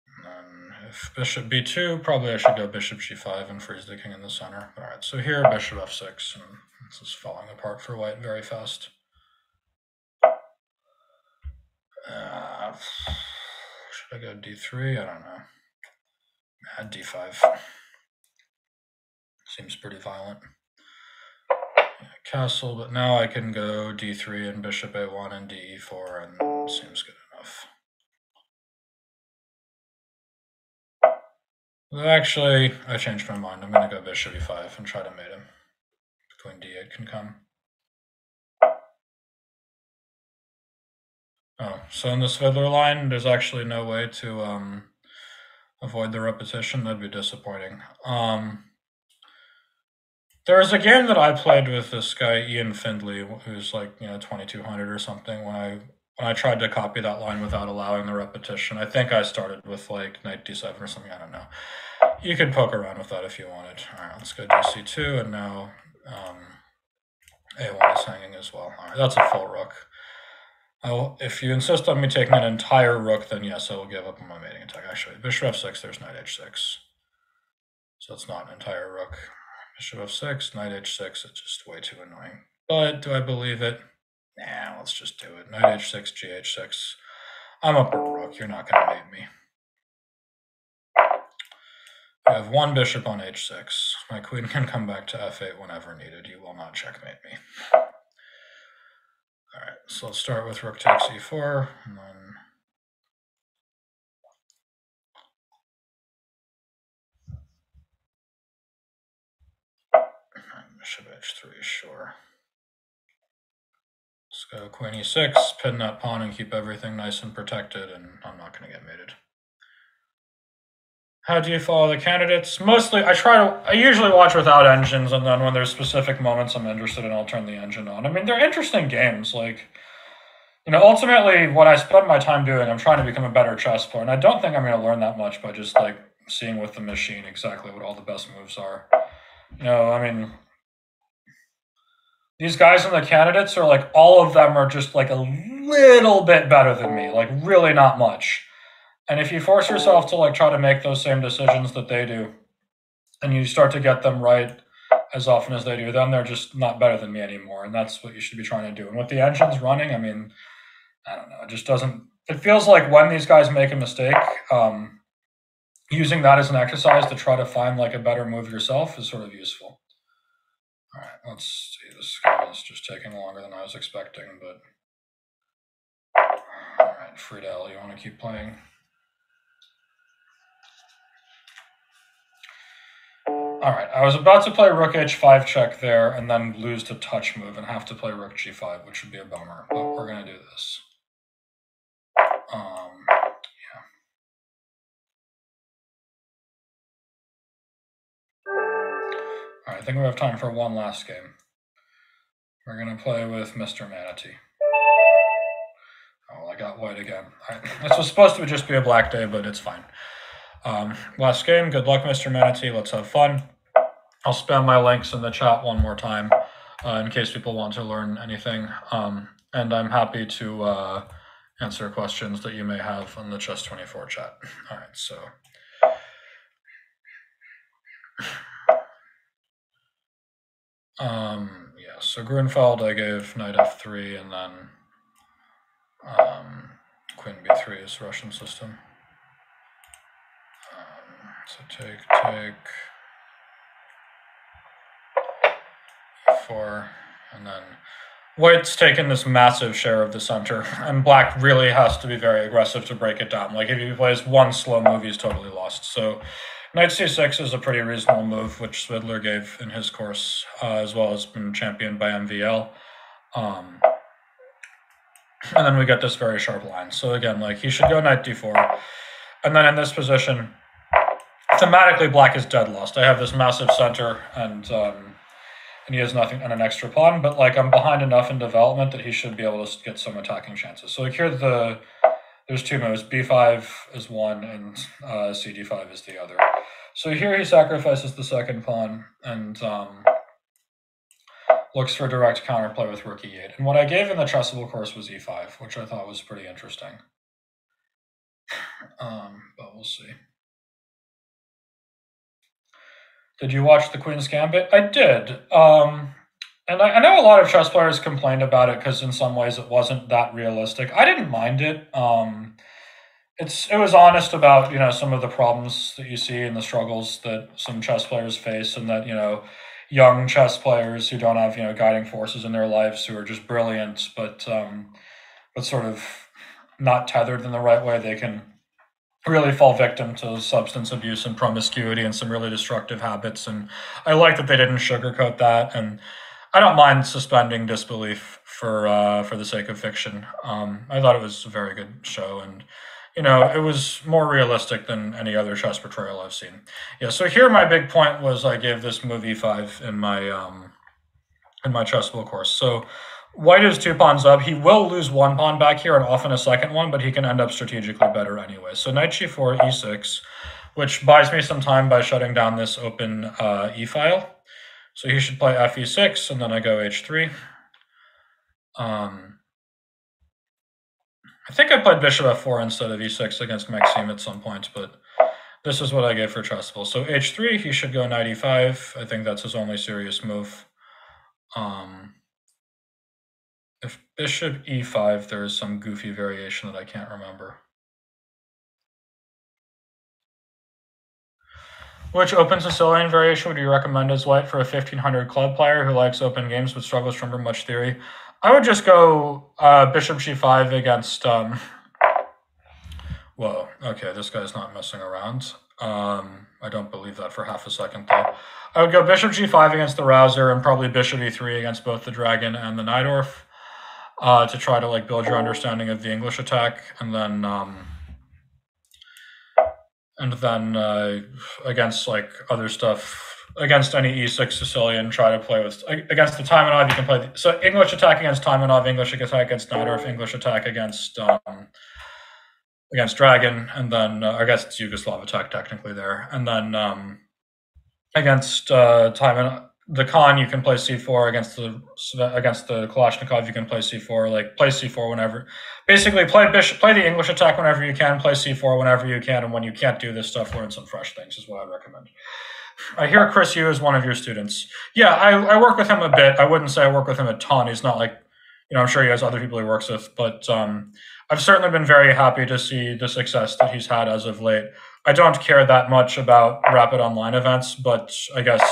And then if bishop b two, probably I should go bishop g five and freeze the king in the center. All right, so here bishop f six, and this is falling apart for white very fast. Uh, should I go d three? I don't know. Nah, d five. Seems pretty violent. Yeah, castle, but now I can go d three and bishop a one and d e four, and seems good enough. Well, actually, I changed my mind. I'm going to go bishop e five and try to mate him. Queen d eight can come. Oh, so in the Svedler line, there's actually no way to um, avoid the repetition. That'd be disappointing. Um, there was a game that I played with this guy, Ian Findley, who's like, you know, twenty-two hundred or something, when I when I tried to copy that line without allowing the repetition. I think I started with like knight d seven or something. I don't know. You could poke around with that if you wanted. All right, let's go d c two, and now um, a one is hanging as well. All right, that's a full rook. I'll, if you insist on me taking an entire rook, then yes, I will give up on my mating attack. Actually, bishop f six, there's knight h six. So it's not an entire rook. Bishop f six, knight h six, it's just way too annoying. But do I believe it? Nah, let's just do it. Knight h six, g h six. I'm up a rook, you're not going to mate me. I have one bishop on h six. My queen can come back to f eight whenever needed. You will not checkmate me. All right, so let's start with rook takes e four, and then bishop h three, sure. Let's go queen e six, pin that pawn and keep everything nice and protected, and I'm not going to get mated. How do you follow the candidates? Mostly, I try to, I usually watch without engines, and then when there's specific moments I'm interested in, I'll turn the engine on. I mean, they're interesting games. Like, you know, ultimately, what I spend my time doing, I'm trying to become a better chess player, and I don't think I'm going to learn that much by just, like, seeing with the machine exactly what all the best moves are. You know, I mean, these guys in the candidates are, like, all of them are just, like, a little bit better than me. Like, really not much. And if you force yourself to like try to make those same decisions that they do, and you start to get them right as often as they do, then they're just not better than me anymore. And that's what you should be trying to do. And with the engines running, I mean, I don't know, it just doesn't, it feels like when these guys make a mistake, um, using that as an exercise to try to find like a better move yourself is sort of useful. All right, let's see, this is just taking longer than I was expecting, but all right, Friedel, you want to keep playing? All right, I was about to play rook h five check there and then lose to touch move and have to play rook g five, which would be a bummer, but we're going to do this. Um, yeah. All right, I think we have time for one last game. We're going to play with Mister Manatee. Oh, I got white again. All right. This was supposed to just be a black day, but it's fine. Um, last game, good luck, Mister Manatee. Let's have fun. I'll spam my links in the chat one more time uh, in case people want to learn anything. Um, and I'm happy to uh, answer questions that you may have on the Chess twenty-four chat. All right, so. Um, yeah, so Grünfeld, I gave knight f three and then um, queen b three is the Russian system. So take, take, four, and then white's taken this massive share of the center, and black really has to be very aggressive to break it down. Like, if he plays one slow move, he's totally lost. So knight c six is a pretty reasonable move, which Swidler gave in his course, uh, as well as been championed by M V L. Um, and then we get this very sharp line. So again, like, he should go knight d four. And then in this position, thematically, black is dead lost. I have this massive center, and um, and he has nothing and an extra pawn. But like, I'm behind enough in development that he should be able to get some attacking chances. So like here, the there's two moves. b five is one, and uh, c d five is the other. So here he sacrifices the second pawn and um, looks for direct counterplay with rook e eight. And what I gave in the Chessable course was e five, which I thought was pretty interesting. Um, but we'll see. Did you watch The Queen's Gambit? I did. Um, and I, I know a lot of chess players complained about it because in some ways it wasn't that realistic. I didn't mind it. Um, it's It was honest about, you know, some of the problems that you see and the struggles that some chess players face, and that, you know, young chess players who don't have, you know, guiding forces in their lives, who are just brilliant, but, um, but sort of not tethered in the right way, they can really fall victim to substance abuse and promiscuity and some really destructive habits. And I like that they didn't sugarcoat that. And I don't mind suspending disbelief for uh, for the sake of fiction. Um, I thought it was a very good show. And you know, it was more realistic than any other chess portrayal I've seen. Yeah, so here my big point was I gave this move e five in my um, in my Chessable course. So white is two pawns up. He will lose one pawn back here and often a second one, but he can end up strategically better anyway. So knight g four, e six, which buys me some time by shutting down this open uh, e-file. So he should play f e six, and then I go h three. Um, I think I played bishop f four instead of e six against Maxim at some point, but this is what I gave for Chessable. So h three, he should go knight e five. I think that's his only serious move. Um, if bishop e five, there is some goofy variation that I can't remember, which open Sicilian variation would you recommend as white for a fifteen hundred club player who likes open games but struggles to remember much theory? I would just go uh, bishop g five against... Um... Whoa, okay, this guy's not messing around. Um, I don't believe that for half a second, though. I would go bishop g five against the Rauzer and probably bishop e three against both the dragon and the Najdorf uh, to try to like build your understanding of the English attack, and then... Um... And then uh, against like other stuff, against any e six Sicilian, try to play with, against the Taimanov, you can play, the, so English attack against Taimanov, English attack against Najdorf, English attack against um, against Dragon, and then, uh, I guess it's Yugoslav attack technically there. And then um, against uh, Taimanov, the Khan, you can play c four, against the against the Kalashnikov, you can play c four, like play c four whenever. Basically, play bishop, play the English attack whenever you can, play c four whenever you can, and when you can't do this stuff, learn some fresh things is what I recommend. I hear Chris Yu is one of your students. Yeah, I, I work with him a bit. I wouldn't say I work with him a ton. He's not like, you know, I'm sure he has other people he works with, but um, I've certainly been very happy to see the success that he's had as of late. I don't care that much about rapid online events, but I guess...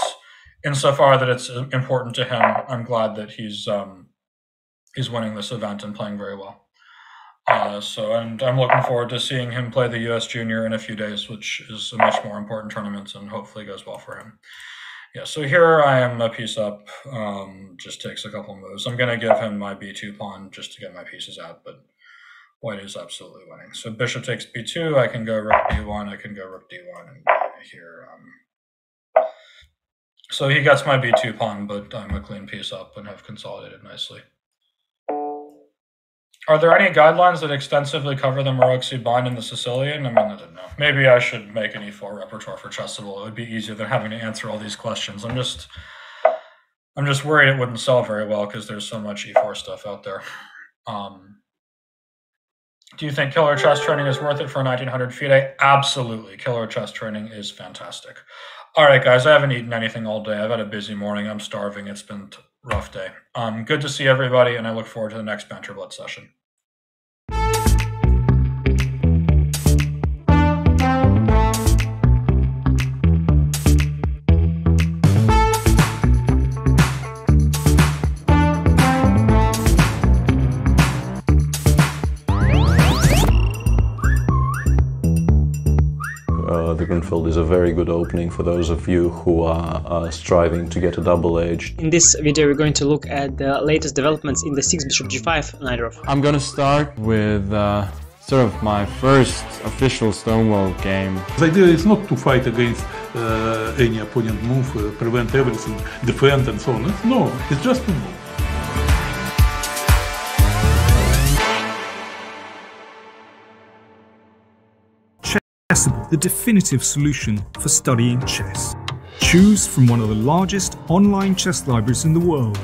insofar that it's important to him, I'm glad that he's um, he's winning this event and playing very well. Uh, so, and I'm looking forward to seeing him play the U S Junior in a few days, which is a much more important tournament and hopefully goes well for him. Yeah, so here I am a piece up, um, just takes a couple moves. I'm going to give him my b two pawn just to get my pieces out, but white is absolutely winning. So bishop takes b two, I can go rook b one, I can go rook d one, and here... Um, So he gets my b two pawn, but I'm a clean piece up and have consolidated nicely. Are there any guidelines that extensively cover the Marozzi bind in the Sicilian? I mean, I don't know. Maybe I should make an e four repertoire for Chessable. It would be easier than having to answer all these questions. I'm just, I'm just worried it wouldn't sell very well because there's so much e four stuff out there. Um, do you think killer chess training is worth it for nineteen hundred FIDE? Absolutely. Killer chess training is fantastic. All right, guys, I haven't eaten anything all day. I've had a busy morning. I'm starving. It's been a rough day. Um, good to see everybody, and I look forward to the next Banter Blood session. The Grünfeld is a very good opening for those of you who are uh, striving to get a double edge. In this video we're going to look at the latest developments in the six bishop g five Najdorf. I'm gonna start with uh, sort of my first official Stonewall game. The idea is not to fight against uh, any opponent move, uh, prevent everything, defend and so on. No, it's just to move. Chessable, the definitive solution for studying chess. Choose from one of the largest online chess libraries in the world,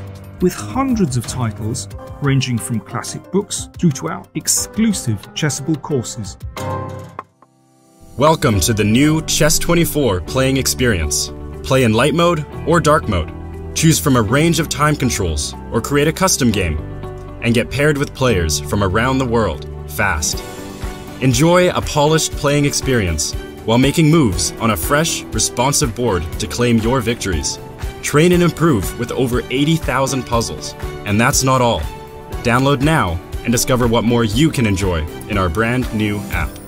with hundreds of titles ranging from classic books through to our exclusive Chessable courses. Welcome to the new Chess twenty-four playing experience. Play in light mode or dark mode. Choose from a range of time controls or create a custom game, and get paired with players from around the world fast. Enjoy a polished playing experience while making moves on a fresh, responsive board to claim your victories. Train and improve with over eighty thousand puzzles. And that's not all. Download now and discover what more you can enjoy in our brand new app.